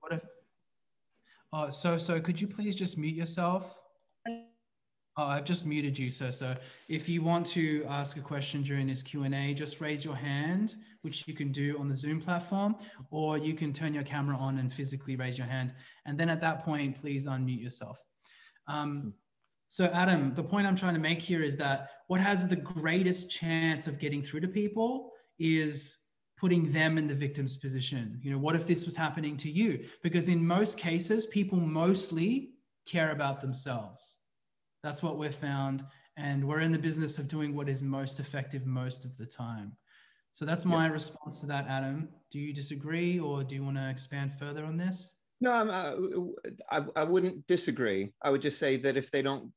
What if, oh, so, so could you please just mute yourself? Oh, I've just muted you, so, so if you want to ask a question during this Q and A, just raise your hand, which you can do on the Zoom platform, or you can turn your camera on and physically raise your hand. And then at that point, please unmute yourself. Um, so Adam, the point I'm trying to make here is that what has the greatest chance of getting through to people is putting them in the victim's position. You know, what if this was happening to you? Because in most cases, people mostly care about themselves. That's what we've found, and we're in the business of doing what is most effective most of the time. So that's my yep. response to that, Adam. Do you disagree, or do you want to expand further on this? No, I, I, I wouldn't disagree. I would just say that if they don't,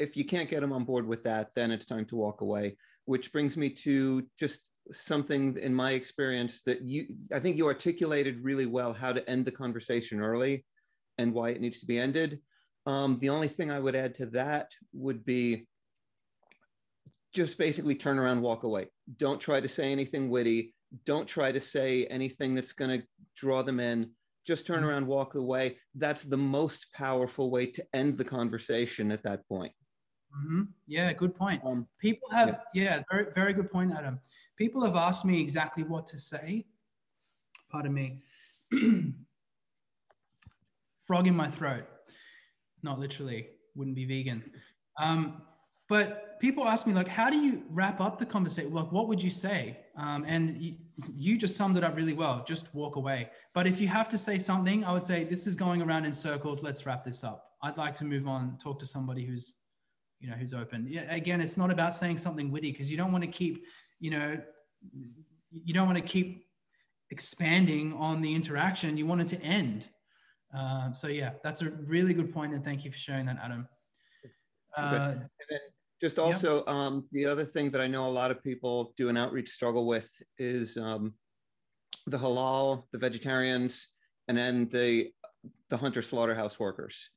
if you can't get them on board with that, then it's time to walk away, which brings me to just something in my experience that you, I think you articulated really well how to end the conversation early and why it needs to be ended. Um, the only thing I would add to that would be just basically turn around, walk away. Don't try to say anything witty. Don't try to say anything that's going to draw them in. Just turn around, walk away. That's the most powerful way to end the conversation at that point. Mm-hmm. Yeah, good point. Um, People have, yeah, yeah very, very good point, Adam. People have asked me exactly what to say. Pardon me. Frog in my throat. Not literally, wouldn't be vegan. Um, but people ask me, like, how do you wrap up the conversation? Like, what would you say? Um, and you, you just summed it up really well, just walk away. But if you have to say something, I would say, this is going around in circles, let's wrap this up. I'd like to move on, talk to somebody who's, you know, who's open. Yeah, again, it's not about saying something witty, because you don't want to keep, you know, you don't want to keep expanding on the interaction, you want it to end. Um, so yeah, that's a really good point, and thank you for sharing that, Adam. Uh, and then just also, yeah. um, the other thing that I know a lot of people do an outreach struggle with is um, the halal, the vegetarians, and then the, the hunter slaughterhouse workers.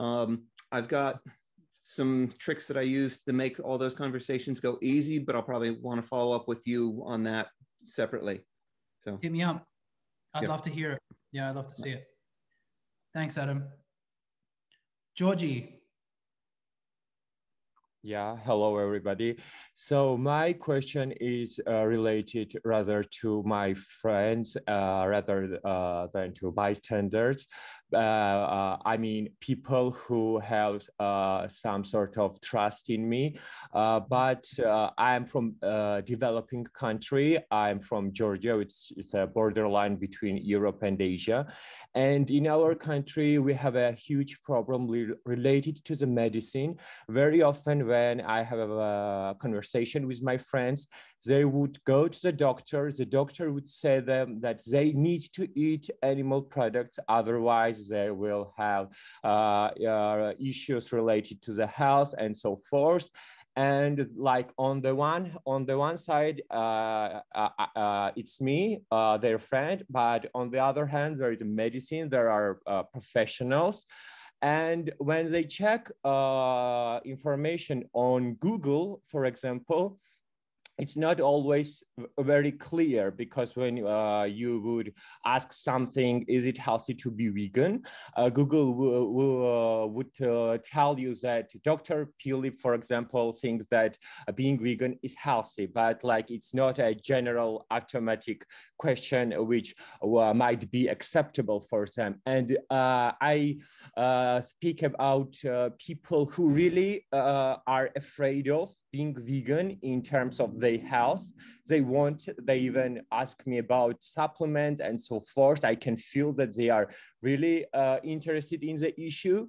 Um, I've got some tricks that I use to make all those conversations go easy, but I'll probably want to follow up with you on that separately. So hit me up. I'd yeah. love to hear it. Yeah, I'd love to see it. Thanks, Adam. Georgie. Yeah, hello, everybody. So my question is uh, related rather to my friends uh, rather uh, than to bystanders. Uh, uh, I mean, people who have uh, some sort of trust in me, uh, but uh, I'm from a developing country. I'm from Georgia, it's, it's a borderline between Europe and Asia. And in our country, we have a huge problem related to the medicine. Very often when I have a conversation with my friends, they would go to the doctor. The doctor would say them that they need to eat animal products, otherwise they will have uh, uh, issues related to the health and so forth. And like on the one on the one side, uh, uh, uh, it's me, uh, their friend, but on the other hand, there is medicine, there are uh, professionals. And when they check uh, information on Google, for example, it's not always very clear, because when uh, you would ask something, is it healthy to be vegan? Uh, Google uh, would uh, tell you that Doctor Pilip, for example, thinks that being vegan is healthy, but like it's not a general automatic question which uh, might be acceptable for them. And uh, I uh, speak about uh, people who really uh, are afraid of being vegan in terms of the their health. They want, they even ask me about supplements and so forth. I can feel that they are really uh, interested in the issue,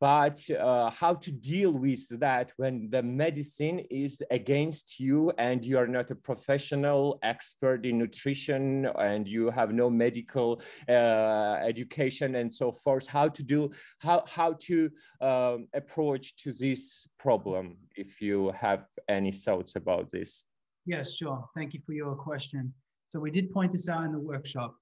but uh, how to deal with that when the medicine is against you and you are not a professional expert in nutrition and you have no medical uh, education and so forth, how to do, how, how to um, approach to this problem, if you have any thoughts about this. Yes, sure, thank you for your question. So we did point this out in the workshop.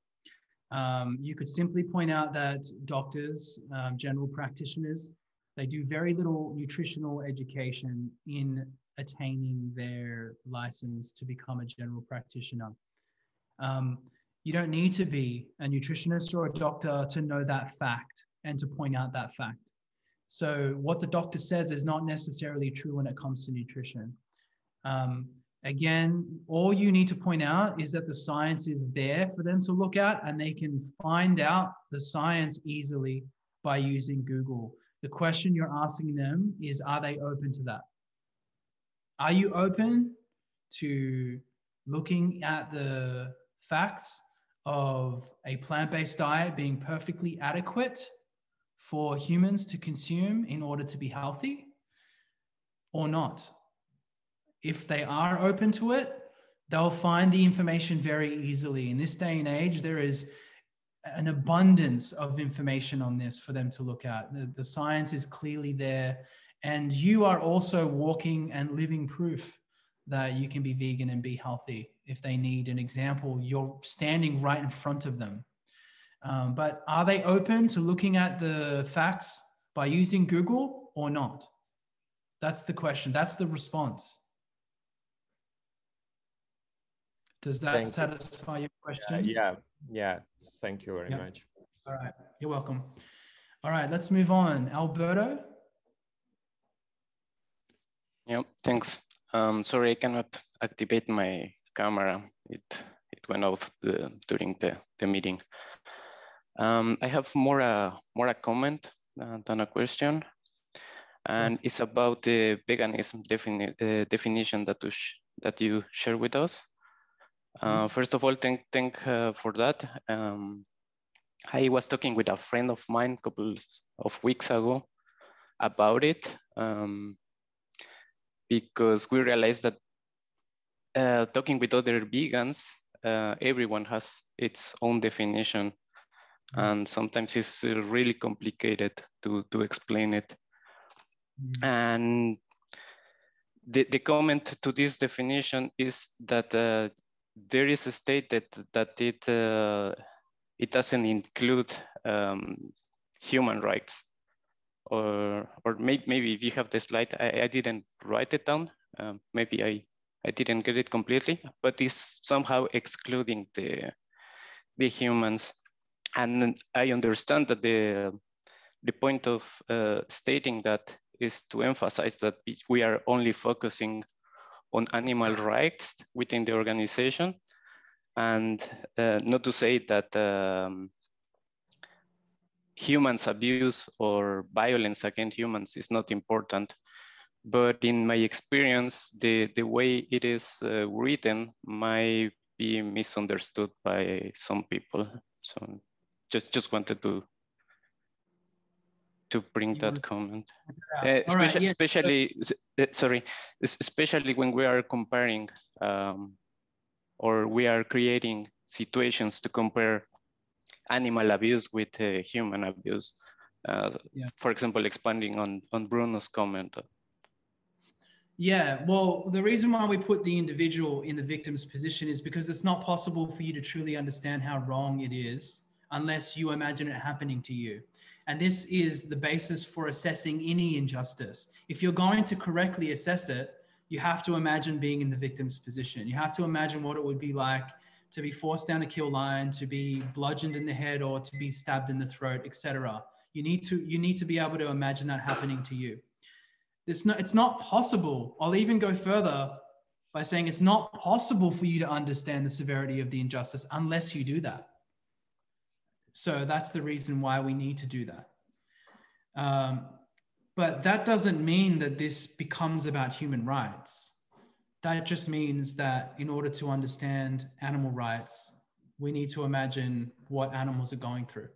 Um, you could simply point out that doctors, um, general practitioners, they do very little nutritional education in attaining their license to become a general practitioner. Um, you don't need to be a nutritionist or a doctor to know that fact and to point out that fact. So what the doctor says is not necessarily true when it comes to nutrition. Um, Again, all you need to point out is that the science is there for them to look at, and they can find out the science easily by using Google. The question you're asking them is, are they open to that? Are you open to looking at the facts of a plant-based diet being perfectly adequate for humans to consume in order to be healthy or not? If they are open to it, they'll find the information very easily. In this day and age, there is an abundance of information on this for them to look at. The, the science is clearly there. And you are also walking and living proof that you can be vegan and be healthy. If they need an example, you're standing right in front of them. Um, but are they open to looking at the facts by using Google or not? That's the question. That's the response. Does that Thank satisfy you. your question? Yeah, yeah. yeah. Thank you very yeah. much. All right. You're welcome. All right. Let's move on. Alberto? Yeah, thanks. Um, sorry, I cannot activate my camera. It it went off the, during the, the meeting. Um, I have more a, more a comment uh, than a question. And sure. It's about the veganism defini uh, definition that, that you share with us. Uh, first of all, thank, thank uh, for that. Um, I was talking with a friend of mine a couple of weeks ago about it um, because we realized that uh, talking with other vegans, uh, everyone has its own definition, mm-hmm. and sometimes it's really complicated to, to explain it. Mm-hmm. And the, the comment to this definition is that uh, there is a stated that it uh, it doesn't include um, human rights, or or may, maybe if you have the slide, I, I didn't write it down. Um, maybe I I didn't get it completely, but it's somehow excluding the the humans. And I understand that the the point of uh, stating that is to emphasize that we are only focusing on animal rights within the organization, and uh, not to say that um, humans abuse or violence against humans is not important, but in my experience, the, the way it is uh, written might be misunderstood by some people. So just, just wanted to to bring you that comment, uh, especially, right, yes. especially uh, sorry, especially when we are comparing um, or we are creating situations to compare animal abuse with uh, human abuse. Uh, yeah. For example, expanding on, on Bruno's comment. Yeah, well, the reason why we put the individual in the victim's position is because it's not possible for you to truly understand how wrong it is unless you imagine it happening to you. And this is the basis for assessing any injustice. If you're going to correctly assess it, you have to imagine being in the victim's position. You have to imagine what it would be like to be forced down a kill line, to be bludgeoned in the head, or to be stabbed in the throat, et cetera. You need to, you need to be able to imagine that happening to you. It's not, it's not possible. I'll even go further by saying it's not possible for you to understand the severity of the injustice unless you do that. So that's the reason why we need to do that. Um, but that doesn't mean that this becomes about human rights. that just means that in order to understand animal rights, we need to imagine what animals are going through.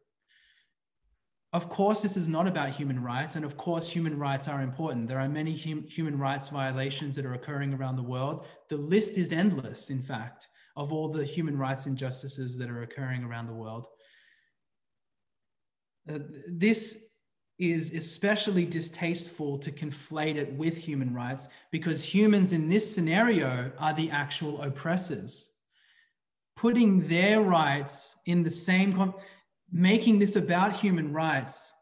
Of course, this is not about human rights, and of course, human rights are important. There are many hum- human rights violations that are occurring around the world. The list is endless, in fact, of all the human rights injustices that are occurring around the world. Uh, this is especially distasteful to conflate it with human rights, because humans in this scenario are the actual oppressors. Putting their rights in the same... Con- Making this about human rights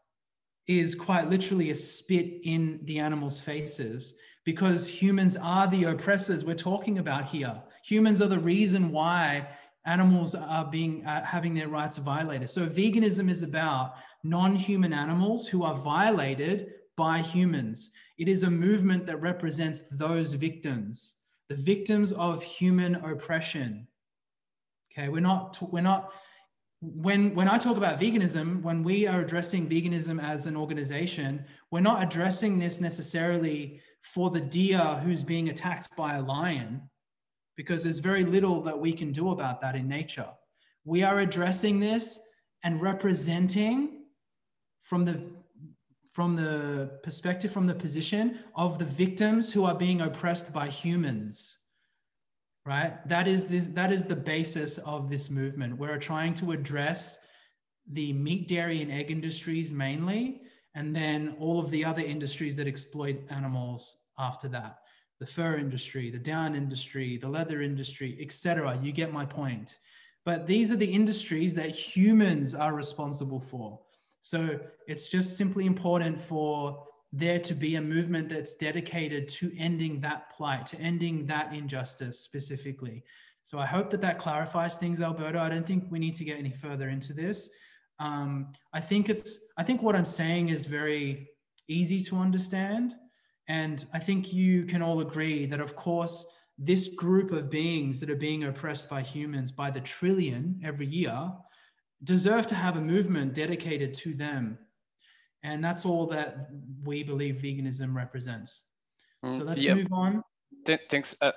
is quite literally a spit in the animals' faces, because humans are the oppressors we're talking about here. Humans are the reason why animals are being uh, having their rights violated. So veganism is about non-human animals who are violated by humans. It is a movement that represents those victims, the victims of human oppression. Okay, we're not we're not. When, when I talk about veganism, when we are addressing veganism as an organization, we're not addressing this necessarily for the deer who's being attacked by a lion, because there's very little that we can do about that in nature. We are addressing this and representing from the, from the perspective, from the position of the victims who are being oppressed by humans. Right? That is this, that is the basis of this movement. We're trying to address the meat, dairy, and egg industries mainly, and then all of the other industries that exploit animals after that. The fur industry, the down industry, the leather industry, et cetera. You get my point. But these are the industries that humans are responsible for. So it's just simply important for there to be a movement that's dedicated to ending that plight, to ending that injustice specifically. So I hope that that clarifies things, Alberto. I don't think we need to get any further into this. Um, I think it's, I think what I'm saying is very easy to understand. And I think you can all agree that, of course, this group of beings that are being oppressed by humans by the trillion every year deserve to have a movement dedicated to them. And that's all that we believe veganism represents. So let's yeah. move on. Th- thanks. Uh,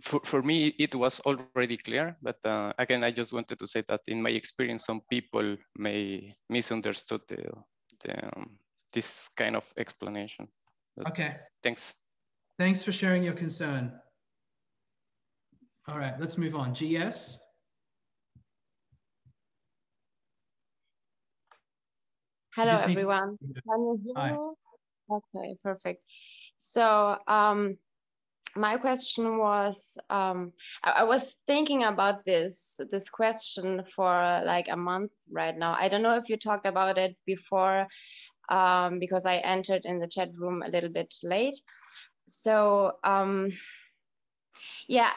for, for me, it was already clear, but uh, again, I just wanted to say that in my experience, some people may misunderstood the, the, um, this kind of explanation. But okay. Thanks. Thanks for sharing your concern. All right, let's move on. G S. Hello, everyone. Can you hear me? Okay, perfect. So um, my question was, um, I, I was thinking about this, this question for like a month right now. I don't know if you talked about it before, um, because I entered in the chat room a little bit late. So um, yeah,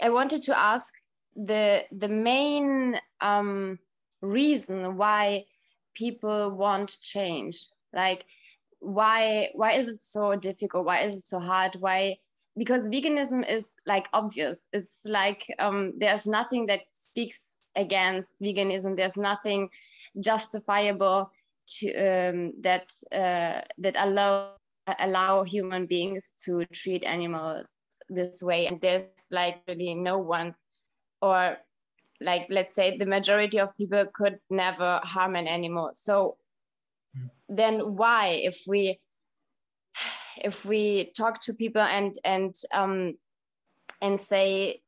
I wanted to ask the, the main um, reason why people want change. Like, why why is it so difficult? Why is it so hard? Why? Because veganism is like obvious. It's like um, there's nothing that speaks against veganism. There's nothing justifiable to um, that uh, that allow allow human beings to treat animals this way. And there's like really no one, or like, let's say the majority of people could never harm an animal. So then why, if we if we talk to people and and um and say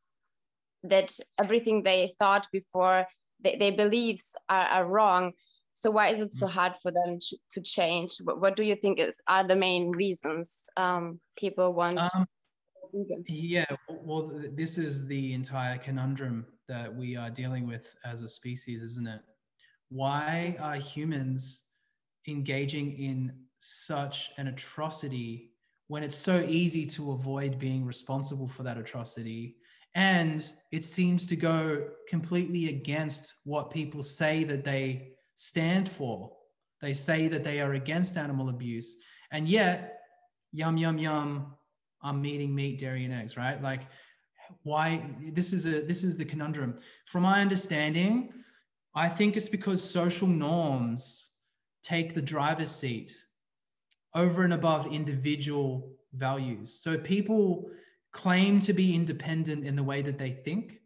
that everything they thought before, they, their beliefs are, are wrong, so why is it so hard for them to, to change? What, what do you think is are the main reasons um people want um, yeah well this is the entire conundrum that we are dealing with as a species, isn't it? Why are humans engaging in such an atrocity when it's so easy to avoid being responsible for that atrocity? And it seems to go completely against what people say that they stand for. They say that they are against animal abuse, and yet, yum, yum, yum, I'm eating meat, dairy, and eggs, right? Like, why? This is a this is the conundrum. From my understanding, I think it's because social norms take the driver's seat over and above individual values. So people claim to be independent in the way that they think,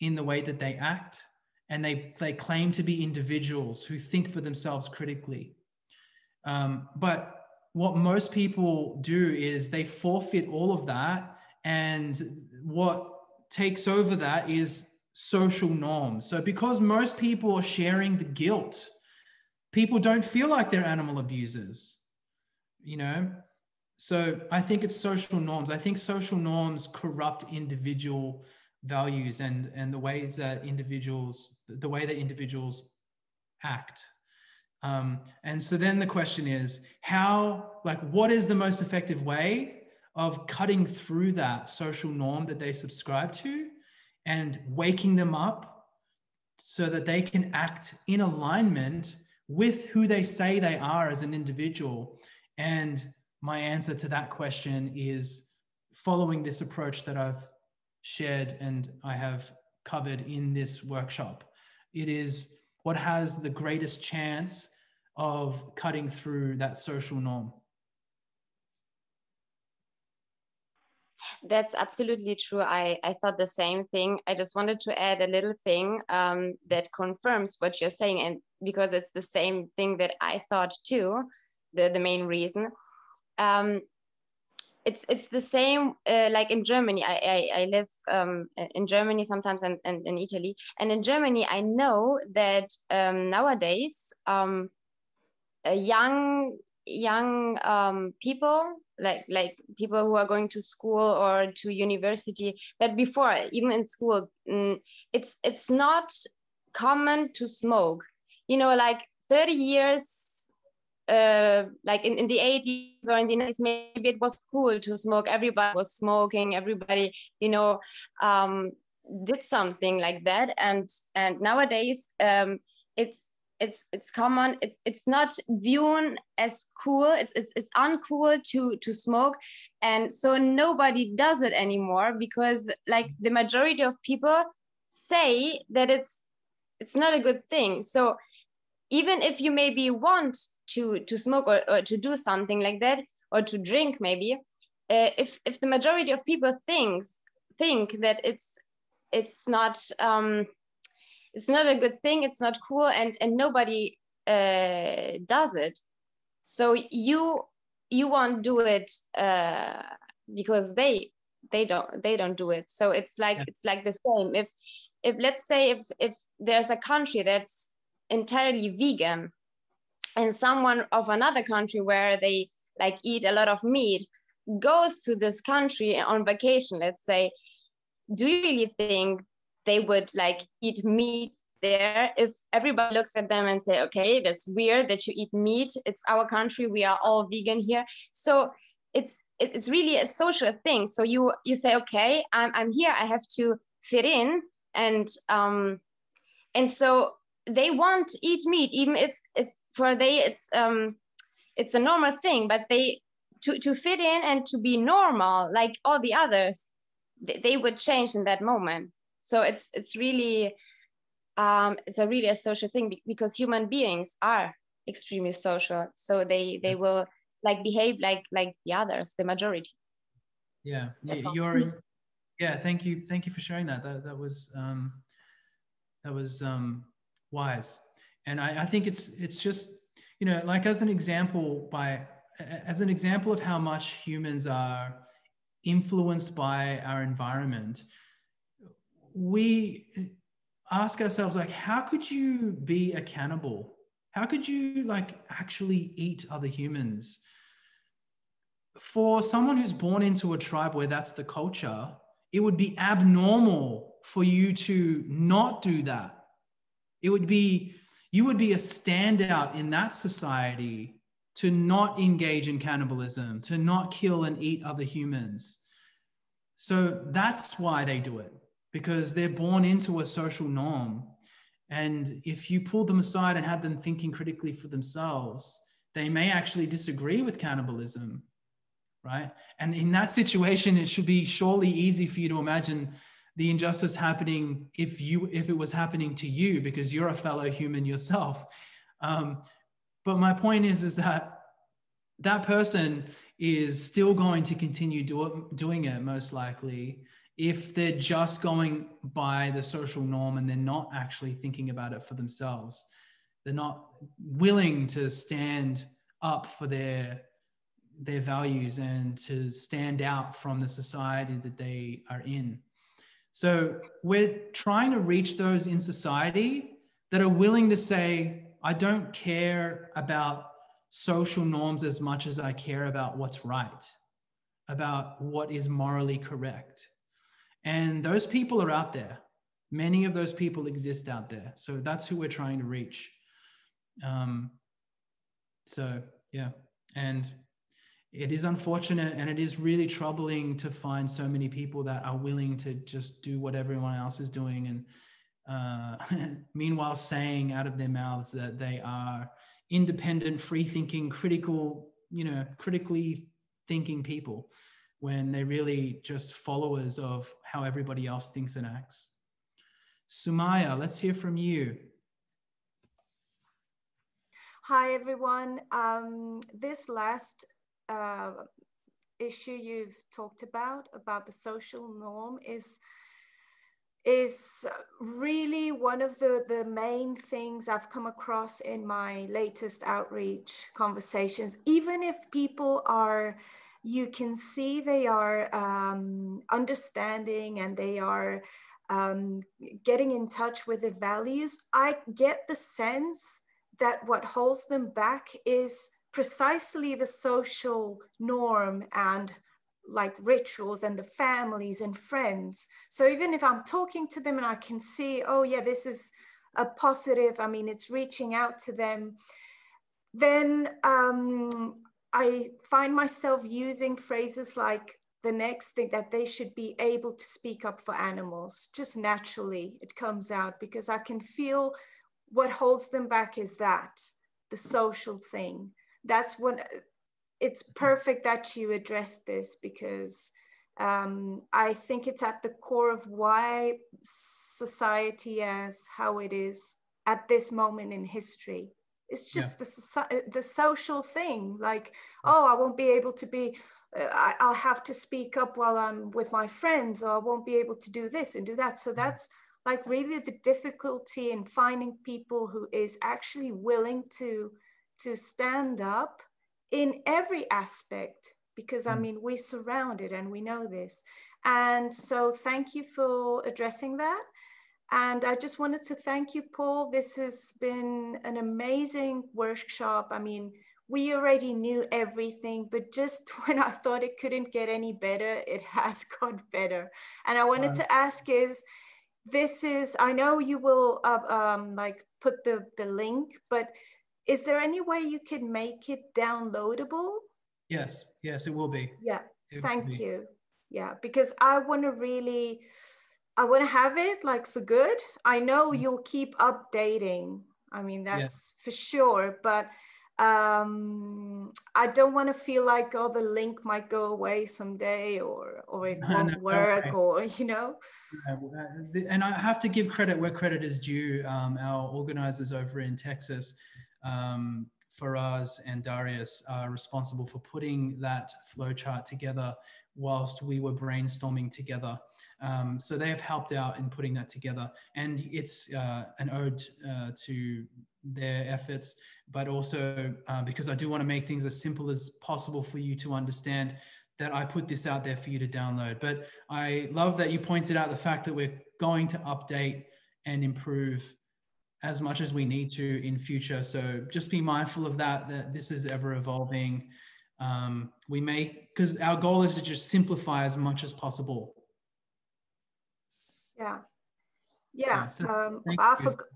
in the way that they act, and they, they claim to be individuals who think for themselves critically. Um, but what most people do is they forfeit all of that, and what takes over that is social norms. So because most people are sharing the guilt, people don't feel like they're animal abusers, you know? So I think it's social norms. I think social norms corrupt individual values and, and the ways that individuals, the way that individuals act. Um, and so then the question is how, like, what is the most effective way of cutting through that social norm that they subscribe to and waking them up so that they can act in alignment with who they say they are as an individual? And my answer to that question is following this approach that I've shared and I have covered in this workshop. It is what has the greatest chance of cutting through that social norm. That's absolutely true. I, I thought the same thing. I just wanted to add a little thing um, that confirms what you're saying, and because it's the same thing that I thought too, the, the main reason. Um, it's, it's the same, uh, like in Germany, I, I, I live um, in Germany sometimes, and, and in Italy. And in Germany, I know that um, nowadays, um, young, young um, people, like like people who are going to school or to university, but before, even in school, it's it's not common to smoke, you know, like thirty years, uh, like in, in the eighties or in the nineties, maybe it was cool to smoke, everybody was smoking, everybody, you know, um, did something like that, and and nowadays um, it's It's it's common. It, it's not viewed as cool. It's it's it's uncool to to smoke, and so nobody does it anymore because, like, the majority of people say that it's it's not a good thing. So even if you maybe want to to smoke or, or to do something like that, or to drink maybe, uh, if if the majority of people thinks think that it's it's not. Um, It's not a good thing, it's not cool, and, and nobody uh, does it. So you you won't do it uh, because they they don't they don't do it. So it's like yeah. it's like the same. If if let's say if if there's a country that's entirely vegan, and someone of another country where they like eat a lot of meat goes to this country on vacation, let's say, do you really think they would like eat meat there if everybody looks at them and say, okay, that's weird that you eat meat, it's our country, we are all vegan here? So it's it's really a social thing. So you you say, okay, I'm, I'm here, I have to fit in, and um and so they won't eat meat, even if if for they it's um it's a normal thing, but they to to fit in and to be normal like all the others, they, they would change in that moment. So it's it's really um, it's a really a social thing, because human beings are extremely social. So they they will like behave like like the others, the majority. Yeah, you're. Yeah, thank you, thank you for sharing that. That that was um, that was um, wise, and I, I think it's it's just, you know, like as an example by as an example of how much humans are influenced by our environment. We ask ourselves, like, how could you be a cannibal? How could you like actually eat other humans? For someone who's born into a tribe where that's the culture, it would be abnormal for you to not do that. It would be, you would be a standout in that society to not engage in cannibalism, to not kill and eat other humans. So that's why they do it, because they're born into a social norm. And if you pull them aside and had them thinking critically for themselves, they may actually disagree with cannibalism, right? And in that situation, it should be surely easy for you to imagine the injustice happening if you if it was happening to you, because you're a fellow human yourself. Um, but my point is, is that that person is still going to continue do it, doing it most likely if they're just going by the social norm and they're not actually thinking about it for themselves. They're not willing to stand up for their, their values and to stand out from the society that they are in. So we're trying to reach those in society that are willing to say, I don't care about social norms as much as I care about what's right, about what is morally correct. And those people are out there. Many of those people exist out there. So that's who we're trying to reach. Um, so, yeah. And it is unfortunate, and it is really troubling to find so many people that are willing to just do what everyone else is doing, and uh, meanwhile saying out of their mouths that they are independent, free-thinking, critical, you know, critically thinking people, when they're really just followers of how everybody else thinks and acts. Sumaya, let's hear from you. Hi, everyone. Um, this last uh, issue you've talked about, about the social norm, is is really one of the, the main things I've come across in my latest outreach conversations. Even if people are, you can see they are um, understanding and they are um, getting in touch with the values, I get the sense that what holds them back is precisely the social norm and like rituals and the families and friends. So even if I'm talking to them and I can see, oh yeah, this is a positive, I mean, it's reaching out to them, then um, I find myself using phrases like the next thing, that they should be able to speak up for animals. Just naturally it comes out, because I can feel what holds them back is that, the social thing. That's when it's perfect that you address this, because um, I think it's at the core of why society as how it is at this moment in history. It's just yeah. the, the social thing, like, oh, I won't be able to be, uh, I, I'll have to speak up while I'm with my friends, or I won't be able to do this and do that. So that's like really the difficulty in finding people who is actually willing to, to stand up in every aspect, because I mean, we're surrounded and we know this. And so thank you for addressing that. And I just wanted to thank you, Paul. This has been an amazing workshop. I mean, we already knew everything, but just when I thought it couldn't get any better, it has got better. And I wanted to ask if this is, I know you will uh, um, like put the, the link, but is there any way you could make it downloadable? Yes, yes, it will be. Yeah, thank you. Yeah, because I want to really, I want to have it like for good. I know you'll keep updating. I mean, that's for sure, but um, I don't want to feel like, oh, the link might go away someday, or, or it won't work, or, you know. And I have to give credit where credit is due. Um, our organizers over in Texas, Um, Faraz and Darius, are responsible for putting that flowchart together whilst we were brainstorming together. Um, so they have helped out in putting that together. And it's uh, an ode uh, to their efforts, but also uh, because I do want to make things as simple as possible for you to understand, that I put this out there for you to download. But I love that you pointed out the fact that we're going to update and improve as much as we need to in future. So just be mindful of that, that this is ever evolving. Um, we may, because our goal is to just simplify as much as possible. Yeah, yeah. yeah so um, thank I forgot.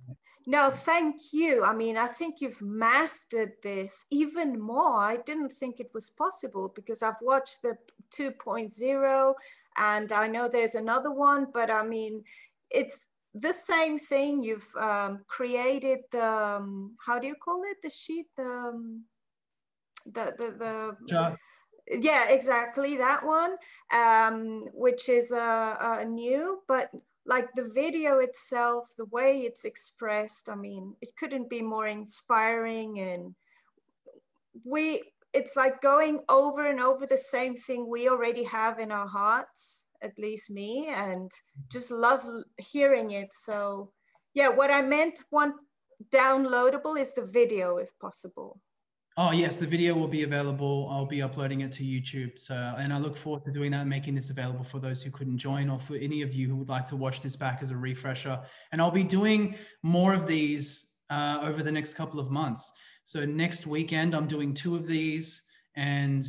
No, thank you. I mean, I think you've mastered this even more. I didn't think it was possible, because I've watched the two point oh and I know there's another one, but I mean, it's, the same thing. You've um, created the, um, how do you call it? The sheet, the, um, the, the, the yeah. yeah, exactly, that one, um, which is uh, uh, new, but like the video itself, the way it's expressed, I mean, it couldn't be more inspiring. And we, it's like going over and over the same thing we already have in our hearts, at least me, and just love hearing it. So yeah, what I meant one downloadable is the video if possible. Oh yes, the video will be available. I'll be uploading it to YouTube. So, and I look forward to doing that and making this available for those who couldn't join, or for any of you who would like to watch this back as a refresher. And I'll be doing more of these uh, over the next couple of months. So next weekend, I'm doing two of these, and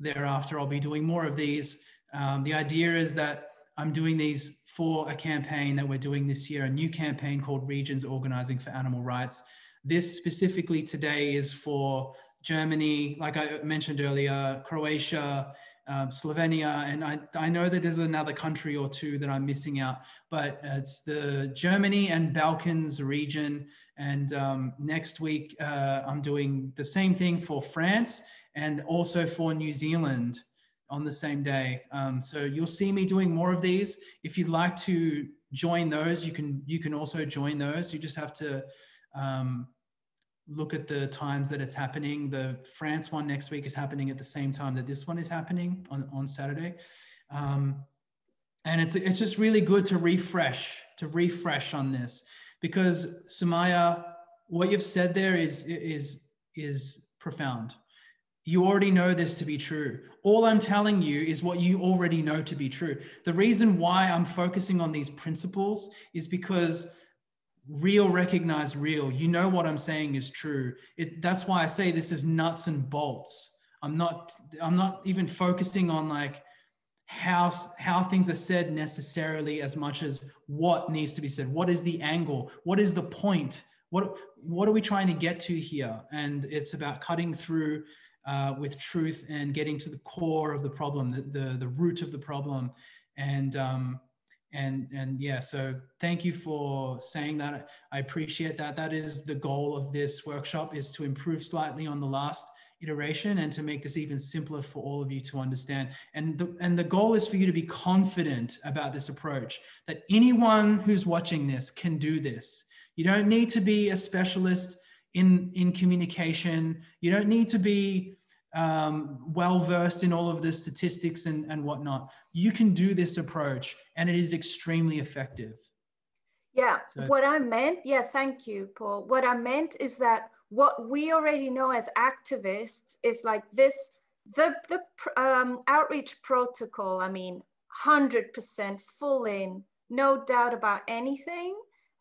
thereafter I'll be doing more of these. Um, the idea is that I'm doing these for a campaign that we're doing this year, a new campaign called Regions Organizing for Animal Rights. This specifically today is for Germany, like I mentioned earlier, Croatia, um, Slovenia, and I, I know that there's another country or two that I'm missing out, but it's the Germany and Balkans region. And um, next week, uh, I'm doing the same thing for France and also for New Zealand on the same day. Um, so you'll see me doing more of these. If you'd like to join those, you can, you can also join those. You just have to um, look at the times that it's happening. The France one next week is happening at the same time that this one is happening on, on Saturday. Um, and it's, it's just really good to refresh, to refresh on this, because Sumaya, what you've said there is, is, is profound. You already know this to be true. All I'm telling you is what you already know to be true. The reason why I'm focusing on these principles is because real recognize real. You know what I'm saying is true. It, that's why I say this is nuts and bolts. I'm not, I'm not even focusing on like how, how things are said necessarily as much as what needs to be said. What is the angle? What is the point? What, what are we trying to get to here? And it's about cutting through uh, with truth and getting to the core of the problem, the, the, the root of the problem. And, um, And, and yeah, so thank you for saying that. I appreciate that. That is the goal of this workshop, is to improve slightly on the last iteration and to make this even simpler for all of you to understand. And the, and the goal is for you to be confident about this approach, that anyone who's watching this can do this. You don't need to be a specialist in, in communication. You don't need to be Um, well-versed in all of the statistics and, and whatnot. You can do this approach and it is extremely effective. Yeah, so. What I meant, yeah, thank you, Paul. What I meant is that what we already know as activists is like this, the, the um, outreach protocol, I mean, one hundred percent full in, no doubt about anything.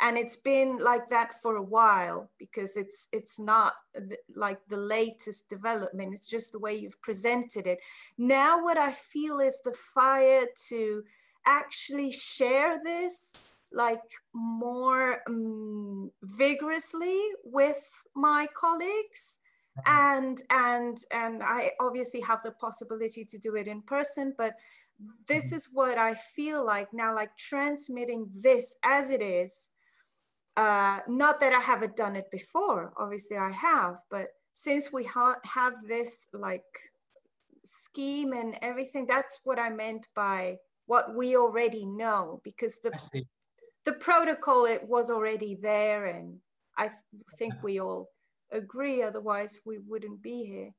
And it's been like that for a while, because it's it's not th like the latest development. It's just the way you've presented it. Now what I feel is the fire to actually share this like more um, vigorously with my colleagues. And, and, and I obviously have the possibility to do it in person, but this is what I feel like now, like transmitting this as it is. Uh, not that I haven't done it before, obviously I have, but since we ha have this like scheme and everything, that's what I meant by what we already know, because the, the protocol, it was already there. And I th think we all agree, otherwise we wouldn't be here.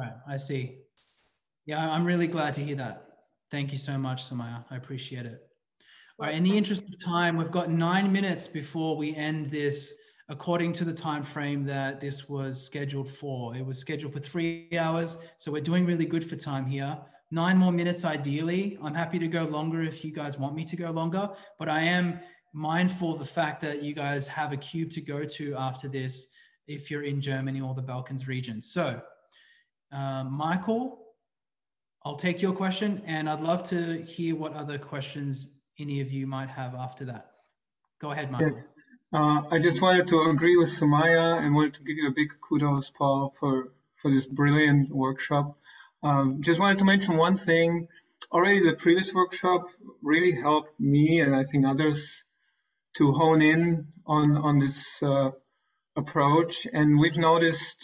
Right, I see. Yeah, I'm really glad to hear that. Thank you so much, Sumaya. I appreciate it. All right, in the interest of time, we've got nine minutes before we end this, according to the time frame that this was scheduled for. It was scheduled for three hours, so we're doing really good for time here. Nine more minutes, ideally. I'm happy to go longer if you guys want me to go longer, but I am mindful of the fact that you guys have a cube to go to after this if you're in Germany or the Balkans region. So, uh, Michael, I'll take your question, and I'd love to hear what other questions any of you might have after that. Go ahead, Michael. Yes. Uh, I just wanted to agree with Sumaya and wanted to give you a big kudos, Paul, for, for this brilliant workshop. Um, just wanted to mention one thing. Already the previous workshop really helped me and I think others to hone in on, on this uh, approach. And we've noticed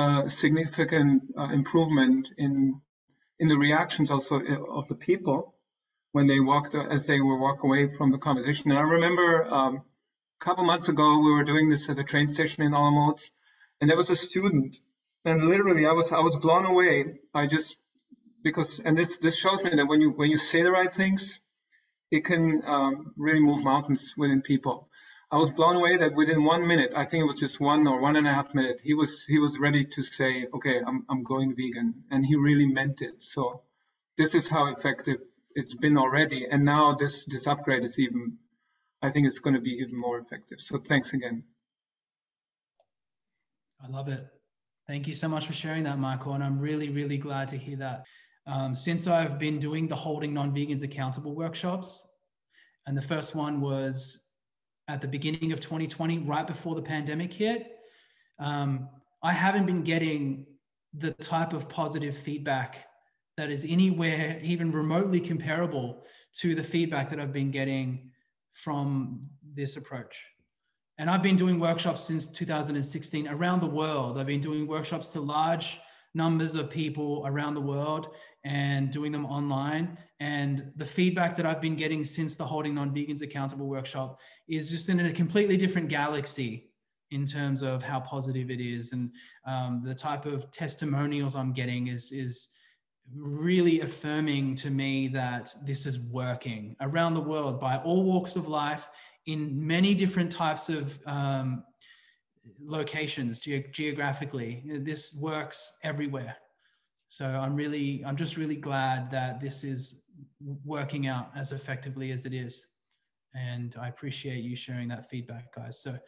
uh, significant uh, improvement in, in the reactions also of the people when they walked, as they were walk away from the conversation. And I remember um, a couple months ago, we were doing this at a train station in Olomouc, and there was a student And literally, I was I was blown away. I just because and this this shows me that when you when you say the right things, it can um, really move mountains within people. I was blown away that within one minute, I think it was just one or one and a half minute, he was he was ready to say, okay, I'm I'm going vegan, and he really meant it. So this is how effective it's been already, and now this this upgrade is even. I think it's going to be even more effective. So thanks again. I love it. Thank you so much for sharing that, Michael. And I'm really, really glad to hear that. Um, since I've been doing the Holding Non-Vegans Accountable workshops, and the first one was at the beginning of twenty twenty, right before the pandemic hit, um, I haven't been getting the type of positive feedback that is anywhere even remotely comparable to the feedback that I've been getting from this approach. And I've been doing workshops since two thousand sixteen around the world. I've been doing workshops to large numbers of people around the world and doing them online. And the feedback that I've been getting since the Holding Non-Vegans Accountable workshop is just in a completely different galaxy in terms of how positive it is. And um, the type of testimonials I'm getting is, is really affirming to me that this is working around the world by all walks of life, in many different types of um, locations ge- geographically. This works everywhere. So I'm really, I'm just really glad that this is working out as effectively as it is. And I appreciate you sharing that feedback, guys. So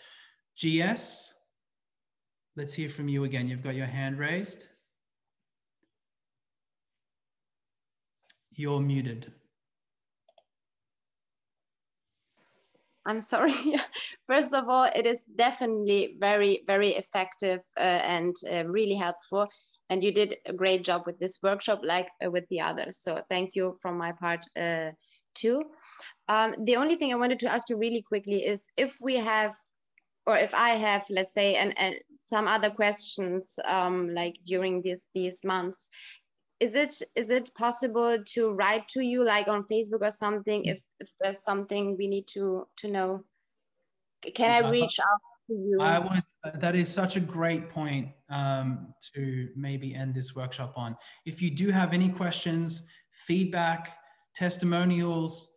G S, let's hear from you again. You've got your hand raised. You're muted. I'm sorry. First of all, it is definitely very, very effective uh, and uh, really helpful. And you did a great job with this workshop, like uh, with the others. So thank you from my part uh, too. Um, the only thing I wanted to ask you really quickly is if we have, or if I have, let's say, and an, some other questions um, like during these these months, is it is it possible to write to you like on Facebook or something if, if there's something we need to to know? Can I reach out to you? I would, that is such a great point um, to maybe end this workshop on. If you do have any questions, feedback, testimonials,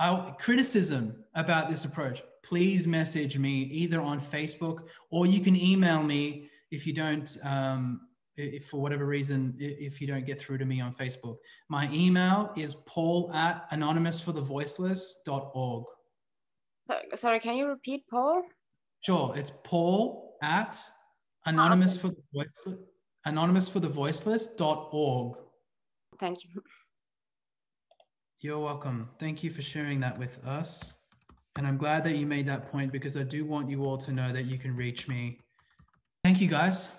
I'll, criticism about this approach, please message me either on Facebook or you can email me if you don't. Um, If for whatever reason, if you don't get through to me on Facebook, my email is paul at anonymous for the voiceless dot org. So, sorry, can you repeat, Paul? Sure, it's paul at anonymous for the voiceless dot org. Thank you. You're welcome. Thank you for sharing that with us. And I'm glad that you made that point because I do want you all to know that you can reach me. Thank you, guys.